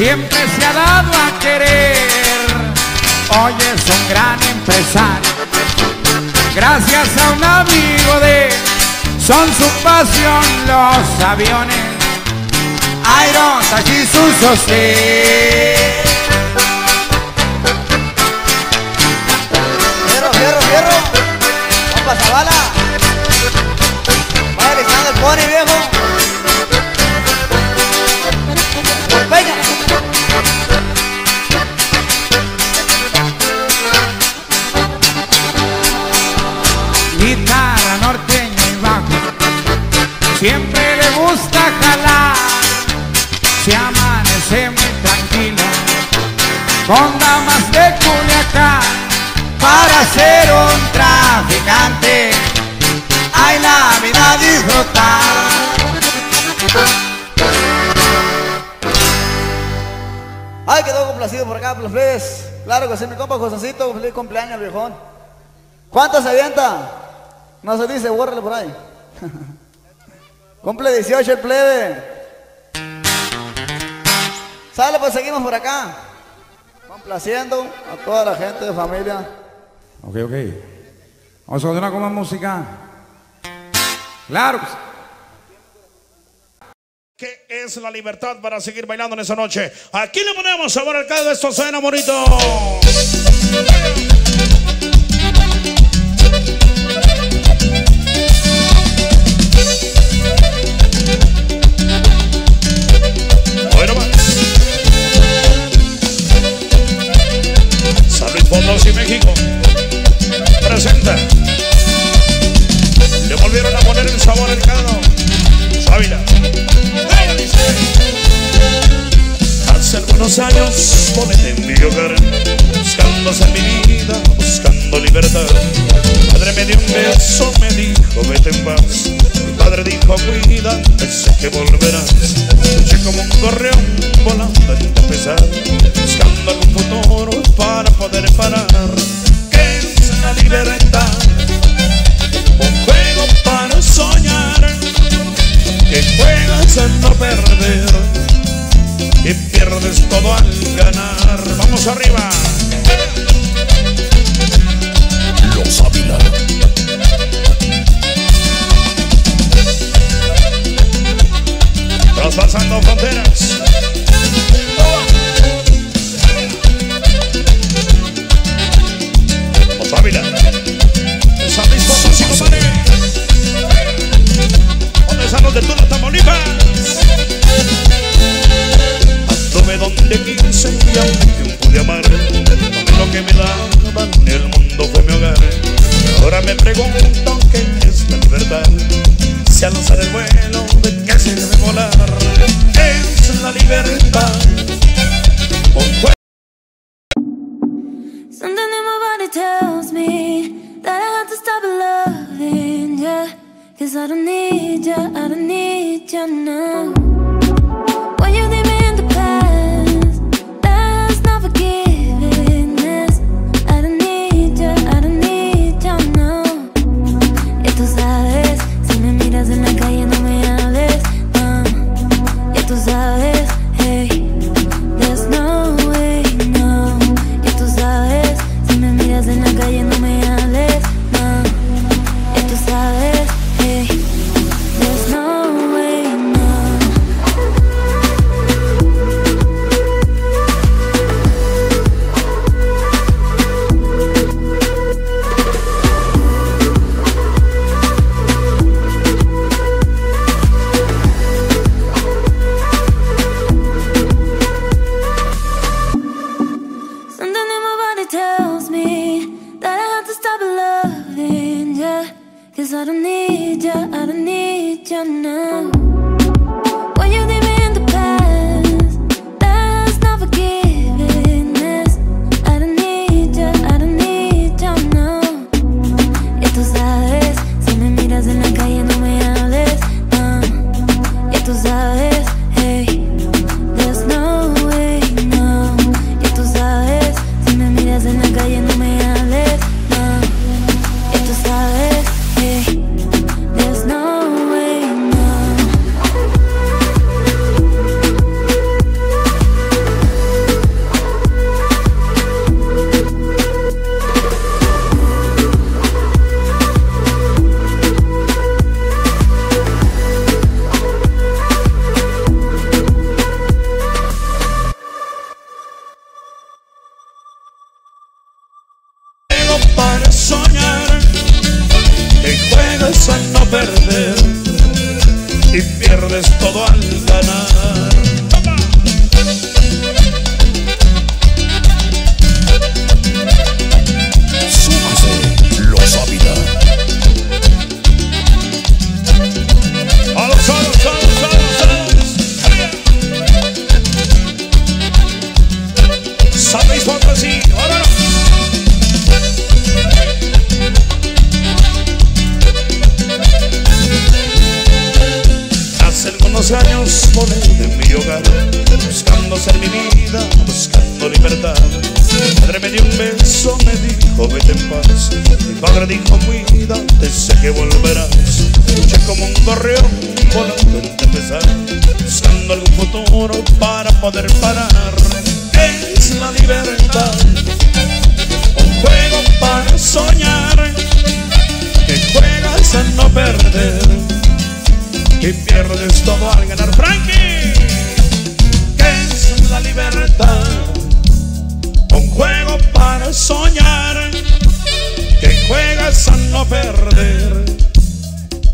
Siempre se ha dado a querer, hoy es un gran empresario, gracias a un amigo de él, son su pasión los aviones, Aerotas y su sostén. Fierro, fierro, fierro, compa Zavala, va regresando el pony, viejo. con damas de Culiacán, para ser un traficante hay la vida a disfrutar. Ay, quedó complacido por acá, por los plebes. Claro que sí, mi compa Josecito, feliz cumpleaños, viejón. ¿Cuánto se avienta? No se dice, bórrale por ahí. Cumple dieciocho el plebe. Sale, pues seguimos por acá, complaciendo a toda la gente de familia. Ok, ok. Vamos a continuar con más música. Claro. ¿Qué es la libertad para seguir bailando en esa noche? Aquí le ponemos sabor al caldo, esto suena bonito. Y México presenta. Le volvieron a poner el sabor al caldo. Ávila. Hace algunos años volé en mi hogar, buscando en mi vida, buscando libertad. Mi padre me dio un beso, me dijo vete en paz. Mi padre dijo cuida, sé que volverás. Luché como un correón volando en tu pesar, buscando algún futuro para poder parar. ¿Qué es la libertad? Un juego para soñar, que juegas a no perder y pierdes todo al ganar. Vamos arriba. Los Ávila. Traspasando fronteras. Los Ávila. San Luis Potosí, compadre. ¿Dónde están los de Tula, Tamaulipas? Anduve donde quise y aunque pude amar, tomé lo que me daban, el mundo fue mi hogar. Y ahora me pregunto qué es la libertad, si al lanzar el vuelo de qué se debe volar. Es la libertad. Something in my body tells me that I have to stop loving ya, cause I don't need ya, I don't need ya now. When you leave me in the past, that's not forgiveness. I don't need ya, I don't need ya now. Ya tú sabes, si me miras en la calle no me hables, no. Ya tú sabes, hey, there's no way, no. Ya tú sabes, si me miras en la calle no me hables, no. Ya tú sabes, hey, there's no way, no. Something in my body tells me that I have to stop loving ya, cause I don't need ya, I don't need ya now. When you leave me in the past, that's not forgiveness. I don't need ya, I don't need ya now. Ya tú sabes, si me miras en la calle no me hables, no. Ya tú sabes, hey, there's no way, no. Ya tú sabes, si me miras en la calle no me hables, no. Ya tú sabes, hey, there's no way, no. Juego para soñar, que juegas a no perder y pierdes todo al ganar. Súmase, Los Ávila. A los solos, a los solos, a los solos. Sabéis libertad. Mi madre me dio un beso, me dijo vete en paz. Mi padre dijo cuídate, sé que volverás. Luché como un gorrión volando en tepezal, buscando algún futuro para poder parar. Es la libertad, un juego para soñar, que juegas a no perder y pierdes todo al ganar. Frankie, ¿qué es la libertad? Un juego para soñar, que juegas a no perder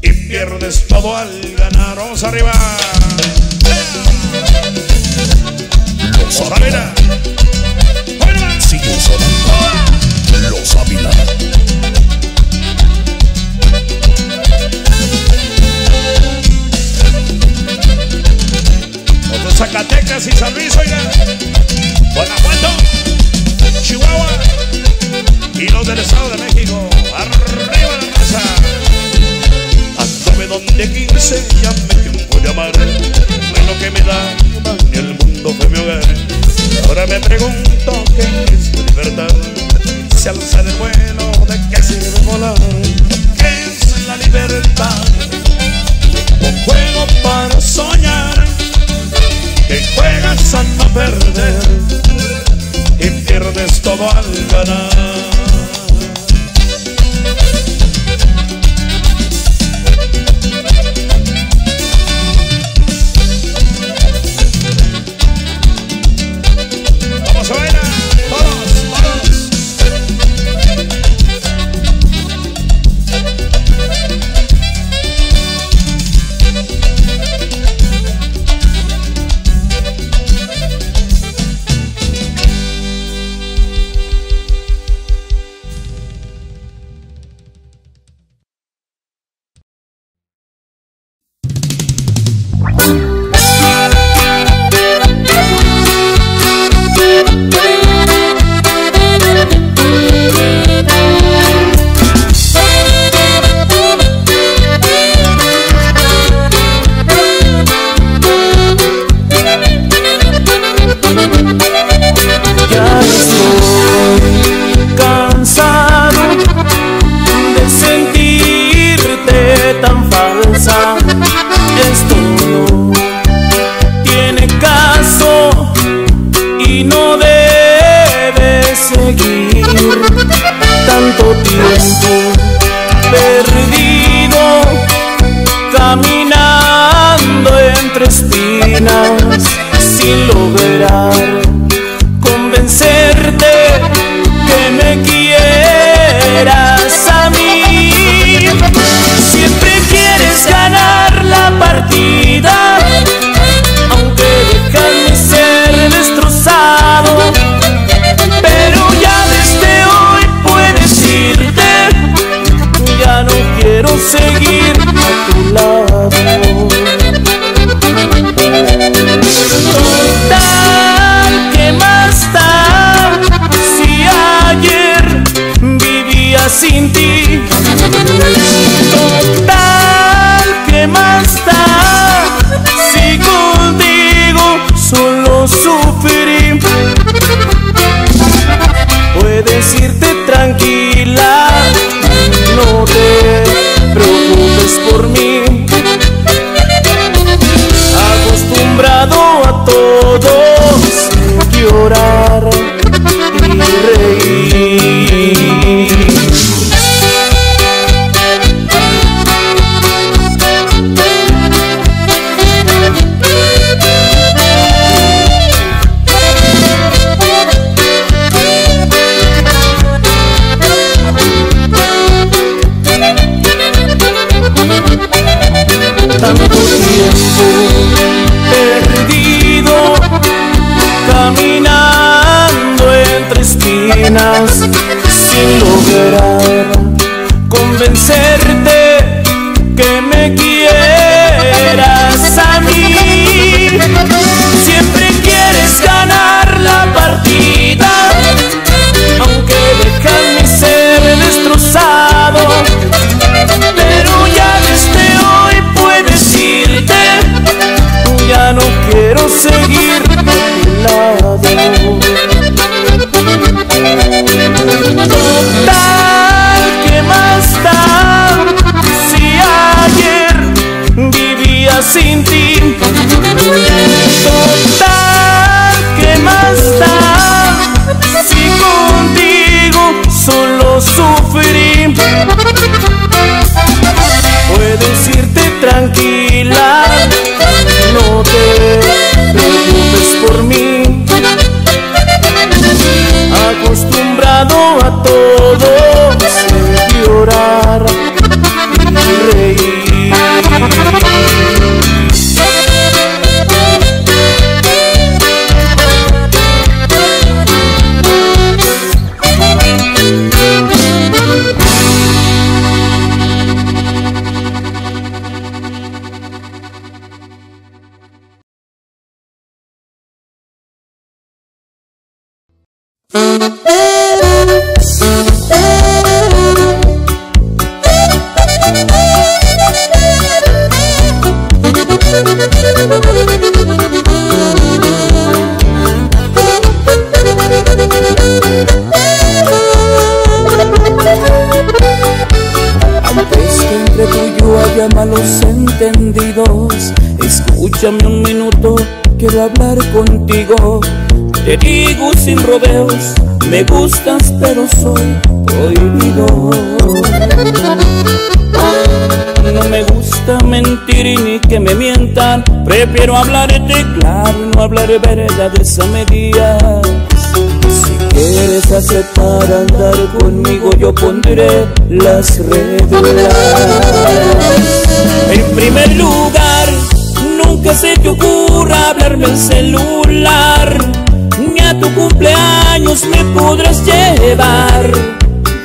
y pierdes todo al ganar. Vamos arriba. Los Ávila siguen sonando. Los Ávila. Otros Zacatecas y San Luis, oiga, Guanajuato, Chihuahua y los del Estado de México. Arriba la mesa. Hasta donde quince ya me triunfo llamar. No es lo que me da ni el mundo fue mi hogar. Ahora me pregunto qué es la libertad. Se alza de vuelo, de qué sirve volar. ¿Qué es la libertad? Un juego para soñar, que juegas a no perder y pierdes todo al ganar. Seguir a tu lado. Malos entendidos, escúchame un minuto, quiero hablar contigo. Te digo sin rodeos, me gustas pero soy prohibido. No me gusta mentir ni que me mientan, prefiero hablarte claro, no hablaré verdades a medias. Si quieres aceptar andar conmigo, yo pondré las reglas. En primer lugar, nunca se te ocurra hablarme el celular, ni a tu cumpleaños me podrás llevar.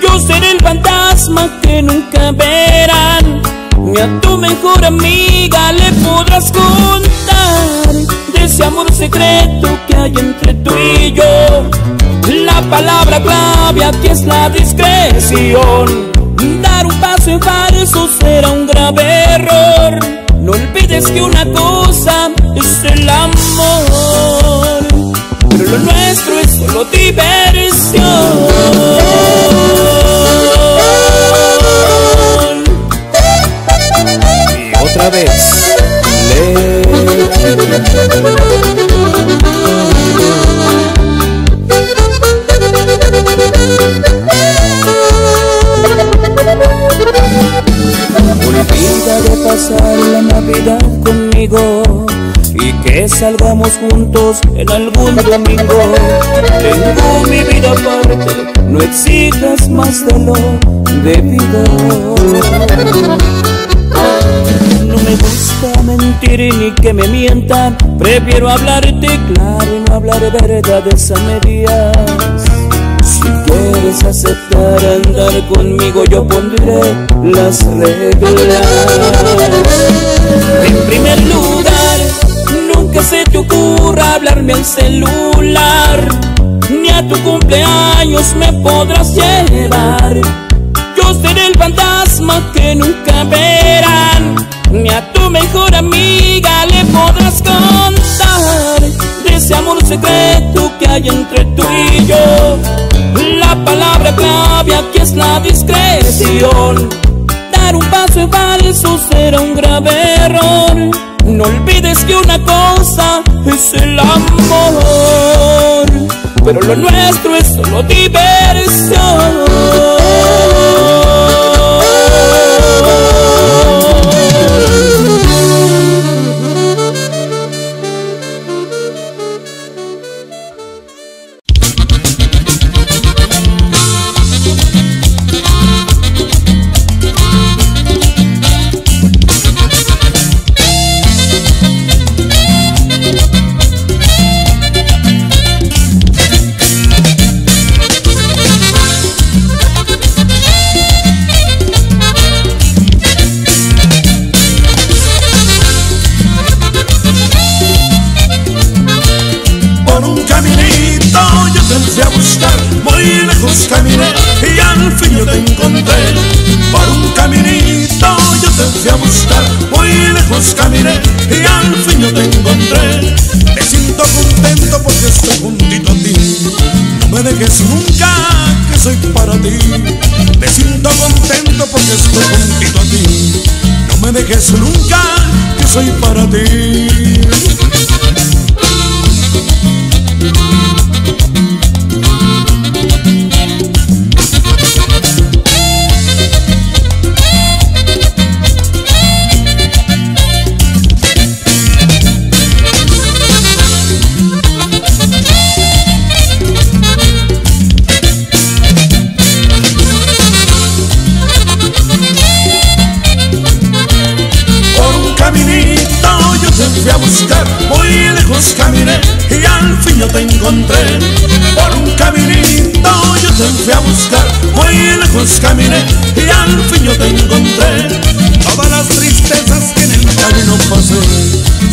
Yo seré el fantasma que nunca verán, ni a tu mejor amiga le podrás contar de ese amor secreto que hay entre tú y yo. La palabra clave aquí es la discreción. Dar un paso en falso será un grave error. No olvides que una cosa es el amor, pero lo nuestro es solo diversión. Y otra vez le... Olvida de pasar la Navidad conmigo y que salgamos juntos en algún domingo. Tengo mi vida aparte, no exijas más de lo debido. No me gusta mentir ni que me mientan, prefiero hablarte claro y no hablar verdades a medias. Si quieres aceptar andar conmigo, yo pondré las reglas. En primer lugar, nunca se te ocurra hablarme al celular, ni a tu cumpleaños me podrás llevar. Yo seré el fantasma que nunca verán, ni a tu mejor amiga le podrás contar de ese amor secreto que hay entre tú y yo. La palabra clave aquí es la discreción. Dar un paso en falso será un grave error. No olvides que una cosa es el amor, pero lo nuestro es solo timbre.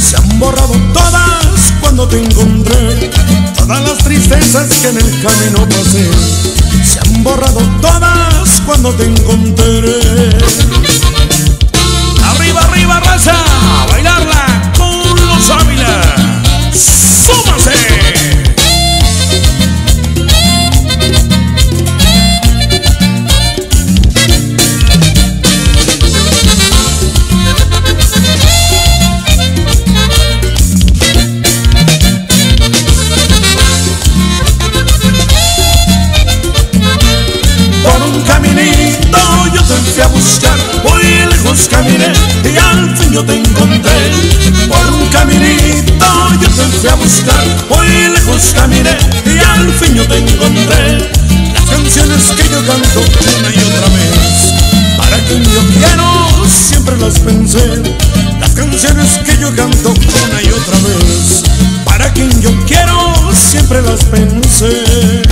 Se han borrado todas cuando te encontré. Todas las tristezas que en el camino pasé se han borrado todas cuando te encontré. Arriba, arriba, raza, a bailarla con los Ávilas. ¡Súmase! Caminé y al fin yo te encontré. Por un caminito yo te fui a buscar, muy lejos caminé y al fin yo te encontré. Las canciones que yo canto una y otra vez, para quien yo quiero siempre las pensé. Las canciones que yo canto una y otra vez, para quien yo quiero siempre las pensé.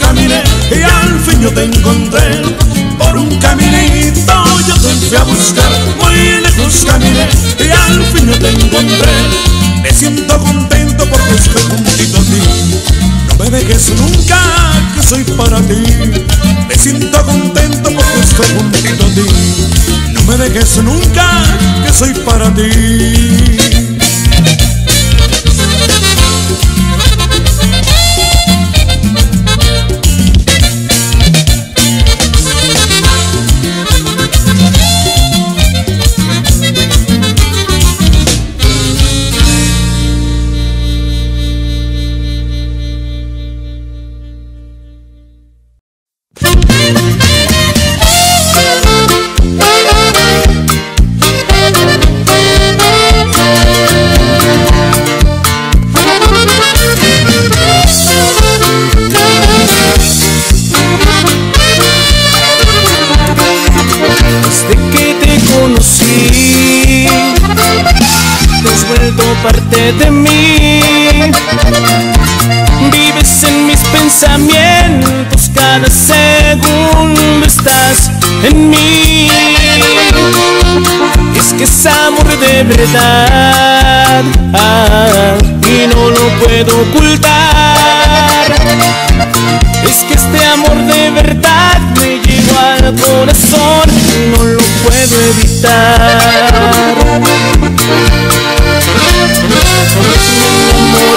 Caminé y al fin yo te encontré. Por un caminito yo te fui a buscar, muy lejos caminé y al fin yo te encontré. Me siento contento porque estoy juntito a ti, no me dejes nunca que soy para ti. Me siento contento porque estoy juntito a ti, no me dejes nunca que soy para ti. Parte de mí, vives en mis pensamientos, cada segundo estás en mí. Es que es amor de verdad, ah, y no lo puedo ocultar. Es que este amor de verdad me llegó al corazón y no lo puedo evitar.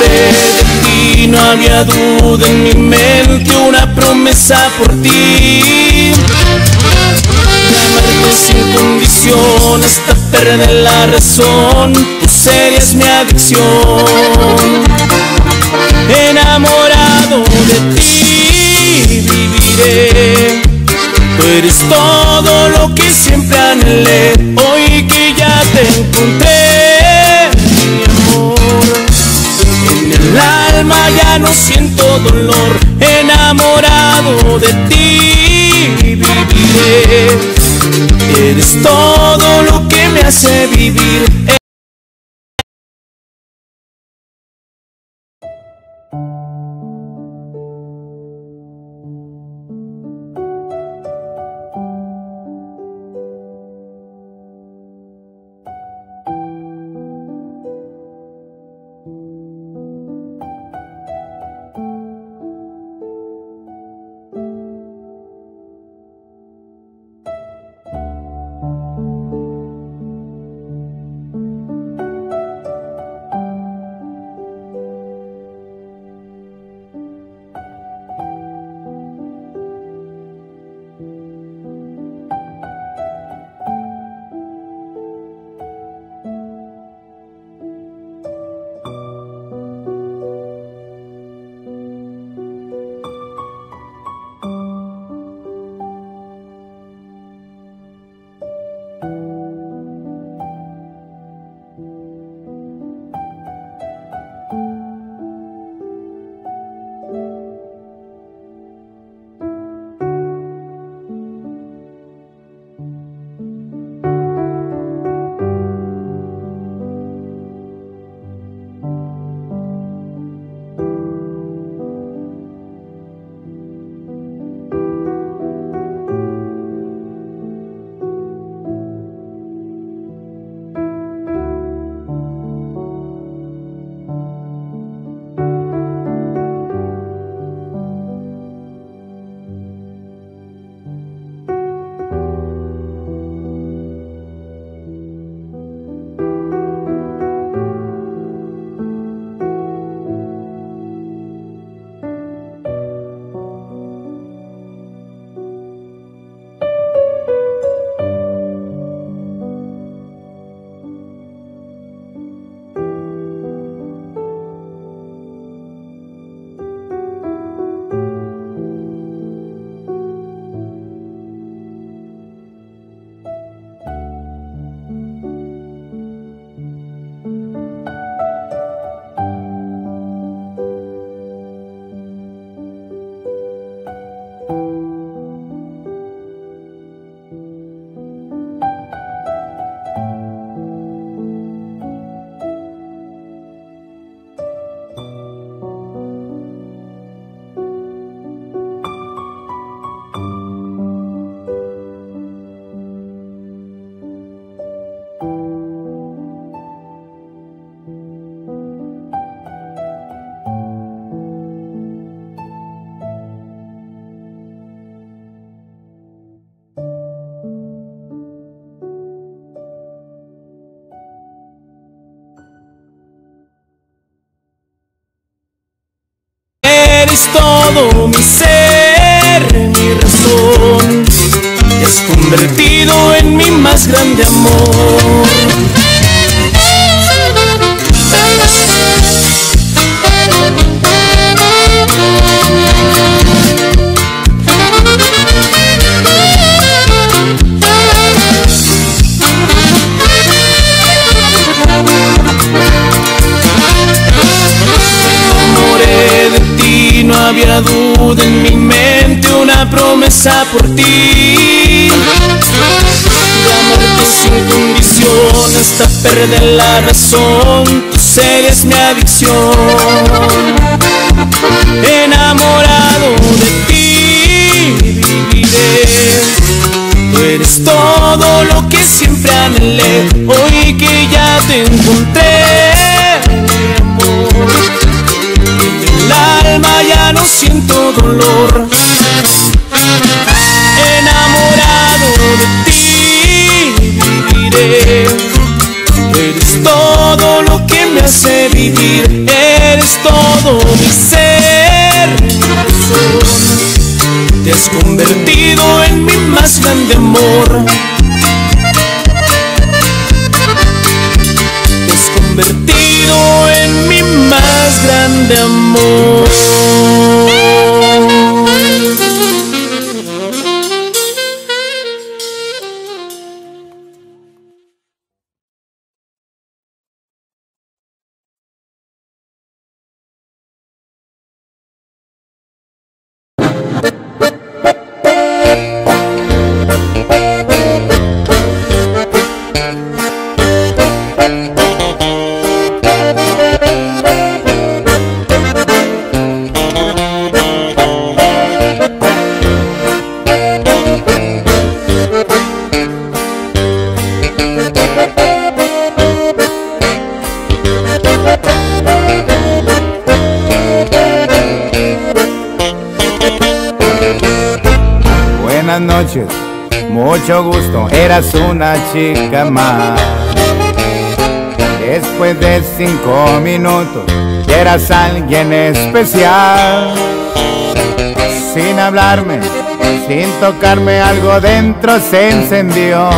De ti, no había duda en mi mente, una promesa por ti. Amarte sin condición hasta perder la razón, tú serías mi adicción. Enamorado de ti viviré, tú eres todo lo que siempre anhelé, hoy que ya te encontré. El alma ya no siento dolor, enamorado de ti viviré. Eres todo lo que me hace vivir. eres todo mi ser, mi razón. Te has convertido en mi más grande amor. No había duda en mi mente, una promesa por ti, de amarte sin condición hasta perder la razón. Tú serías mi adicción. Enamorado de ti viviré. Tú eres todo lo que siempre anhelé. Hoy que ya te encontré, amor, el alma ya no siento dolor. Enamorado de ti viviré. Eres todo lo que me hace vivir. Eres todo mi ser, mi corazón. Te has convertido en mi más grande amor. Te has convertido en mi más grande amor. Mucho gusto, eras una chica más. Después de cinco minutos eras alguien especial. Sin hablarme, sin tocarme, algo dentro se encendió.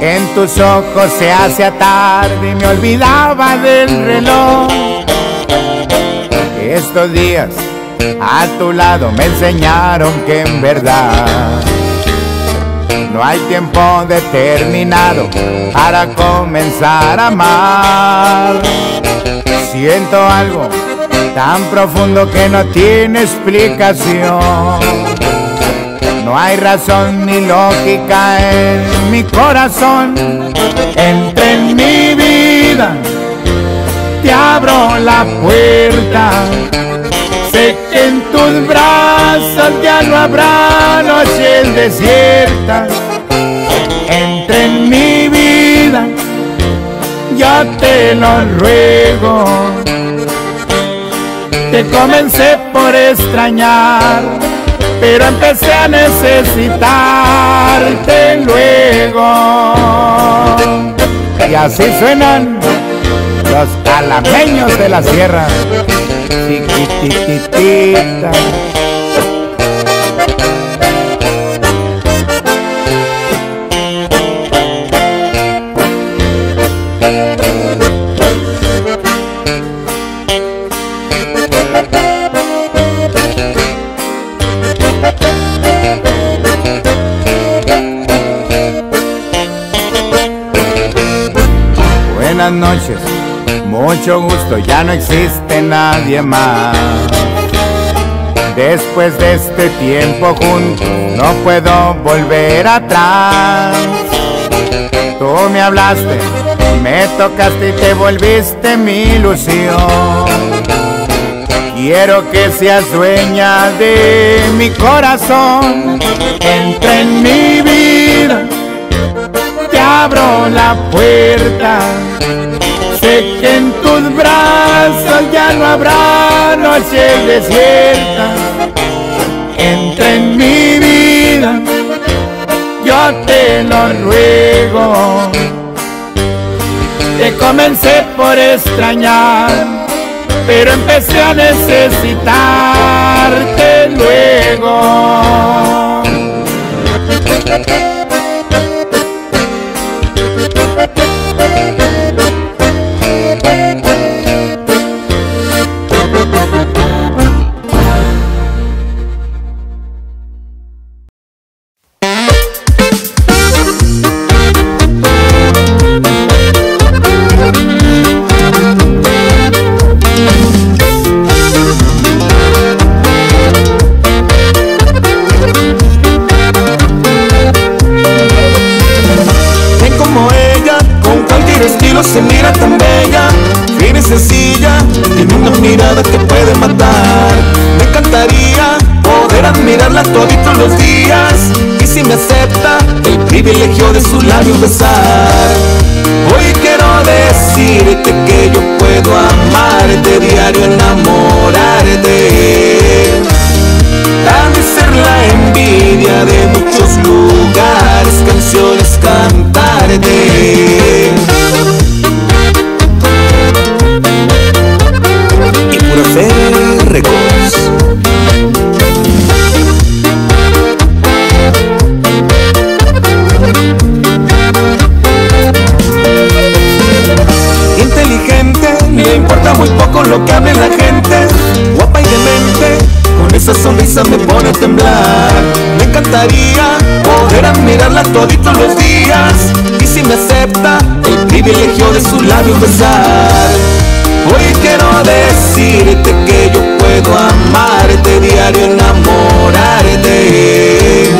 En tus ojos se hacía tarde y me olvidaba del reloj. Estos días a tu lado me enseñaron que en verdad no hay tiempo determinado para comenzar a amar. Siento algo tan profundo que no tiene explicación. No hay razón ni lógica en mi corazón. Entra en mi vida, te abro la puerta. Sé que en tus brazos ya no habrá noches desiertas. Entra en mi vida, yo te lo ruego. Te comencé por extrañar, pero empecé a necesitarte luego. Y así suenan los alameños de la sierra. Chiquititita. Buenas noches, mucho gusto, ya no existe nadie más. Después de este tiempo juntos no puedo volver atrás. Tú me hablaste, me tocaste y te volviste mi ilusión. Quiero que seas dueña de mi corazón. Entra en mi vida, te abro la puerta. Sé que en tus brazos ya no habrá noches desiertas. Entra en mi vida, yo te lo ruego. Te comencé por extrañar, pero empecé a necesitarte luego. Se mira tan bella, fina y sencilla, tiene una mirada que puede matar. Me encantaría poder admirarla toditos los días, y si me acepta, el privilegio de sus labios besar. Hoy quiero decirte que yo puedo amarte, diario enamorarte. Tal vez ser la envidia de muchos lugares, canciones cantarte Records. Inteligente, le importa muy poco lo que hable la gente. Guapa y demente, con esa sonrisa me pone a temblar. Me encantaría poder admirarla toditos los días, y si me acepta, el privilegio de sus labios besar. Hoy quiero decirte que yo puedo amarte, diario enamorarte.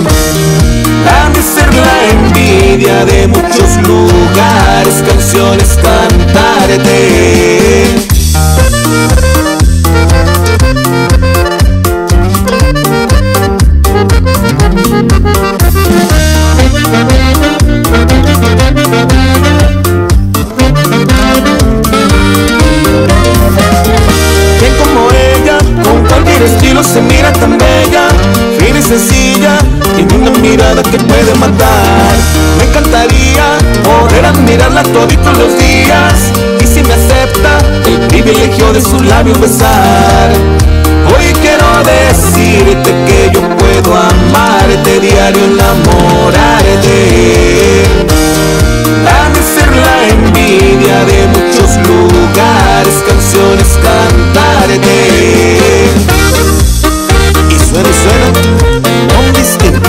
Dame ser la envidia de muchos lugares, canciones cantarte. Se mira tan bella, fina y sencilla, tiene una mirada que puede matar. Me encantaría poder admirarla toditos los días, y si me acepta, el privilegio de sus labios besar. Hoy quiero decirte que yo puedo amarte, diario enamorarte. Dame ser la envidia de muchos lugares, canciones cantarte. Suena y suena con distinto.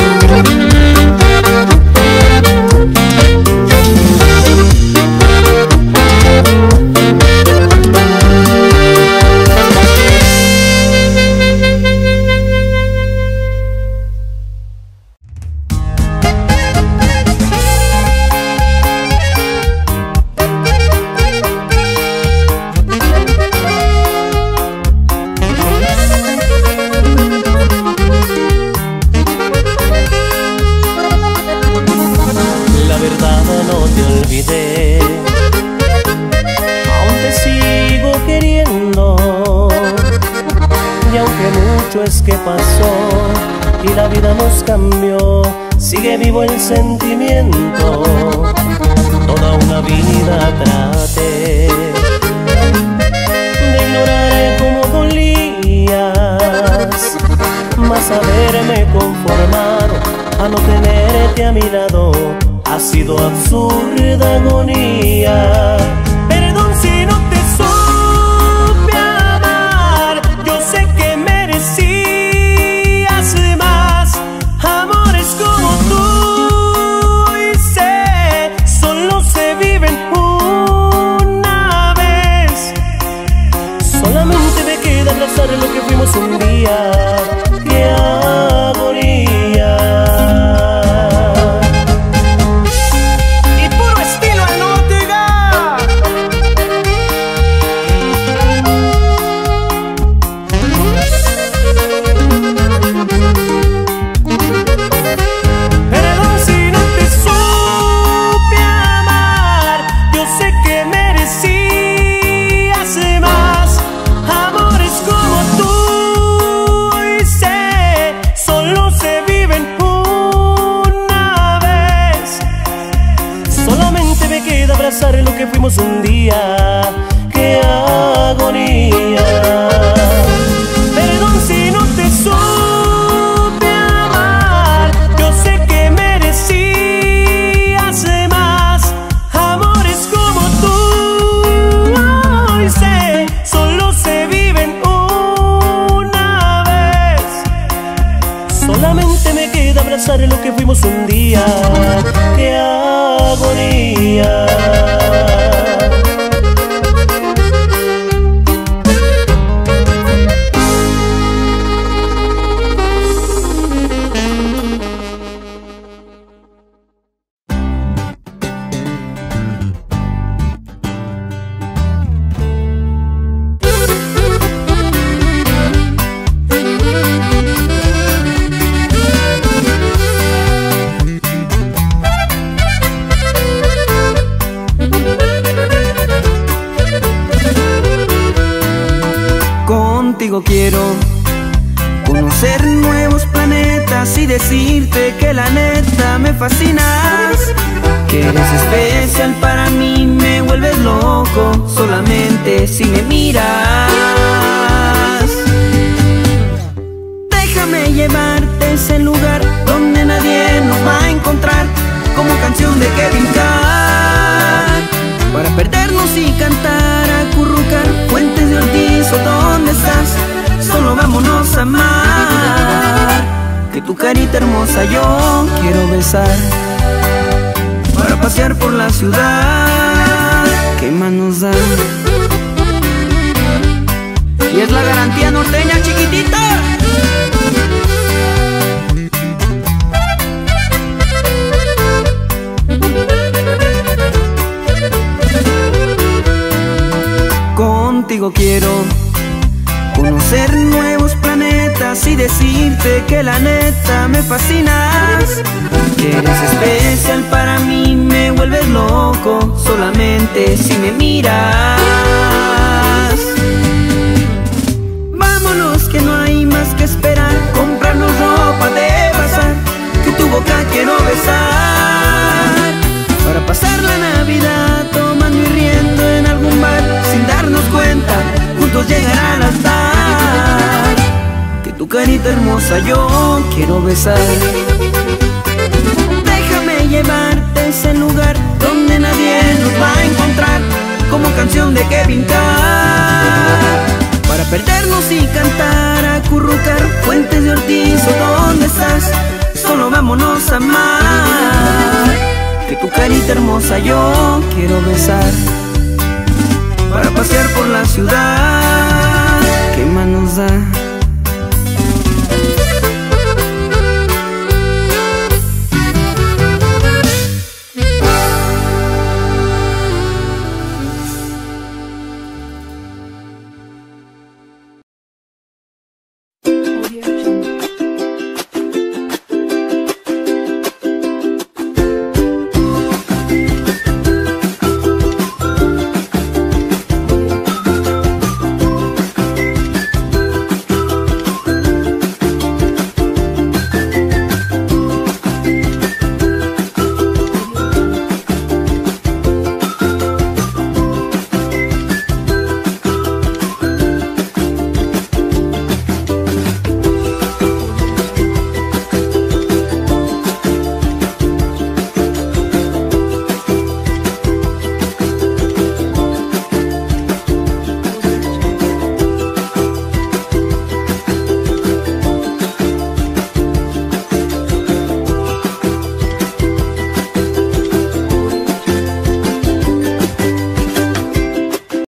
abrazar lo que fuimos un día. ¡Qué agonía! Quiero conocer nuevos planetas y decirte que la neta me fascinas, que eres especial para mí, me vuelves loco solamente si me miras. Déjame llevarte a ese lugar donde nadie nos va a encontrar, como canción de Kevin Carr, para perdernos y cantar, acurrucar fuentes de Ortiz o ¿dónde estás? Solo vámonos a amar, que tu carita hermosa yo quiero besar, para pasear por la ciudad, ¿qué más nos da? Y es la garantía norteña, chiquitita. Contigo quiero conocer nuevos planetas y decirte que la neta me fascinas, que eres especial para mí, me vuelves loco solamente si me miras. Vámonos que no hay más que esperar, comprarnos ropa de pasar, que tu boca quiero besar, para pasar la Navidad tomando y riendo en algún bar sin darnos cuenta, juntos llegarán hasta tu carita hermosa yo quiero besar. Déjame llevarte a ese lugar donde nadie nos va a encontrar, como canción de Kevin Carr, para perdernos y cantar, acurrucar fuentes de Ortiz o ¿dónde estás? Solo vámonos a amar, que tu carita hermosa yo quiero besar, para pasear por la ciudad, ¿qué más nos da?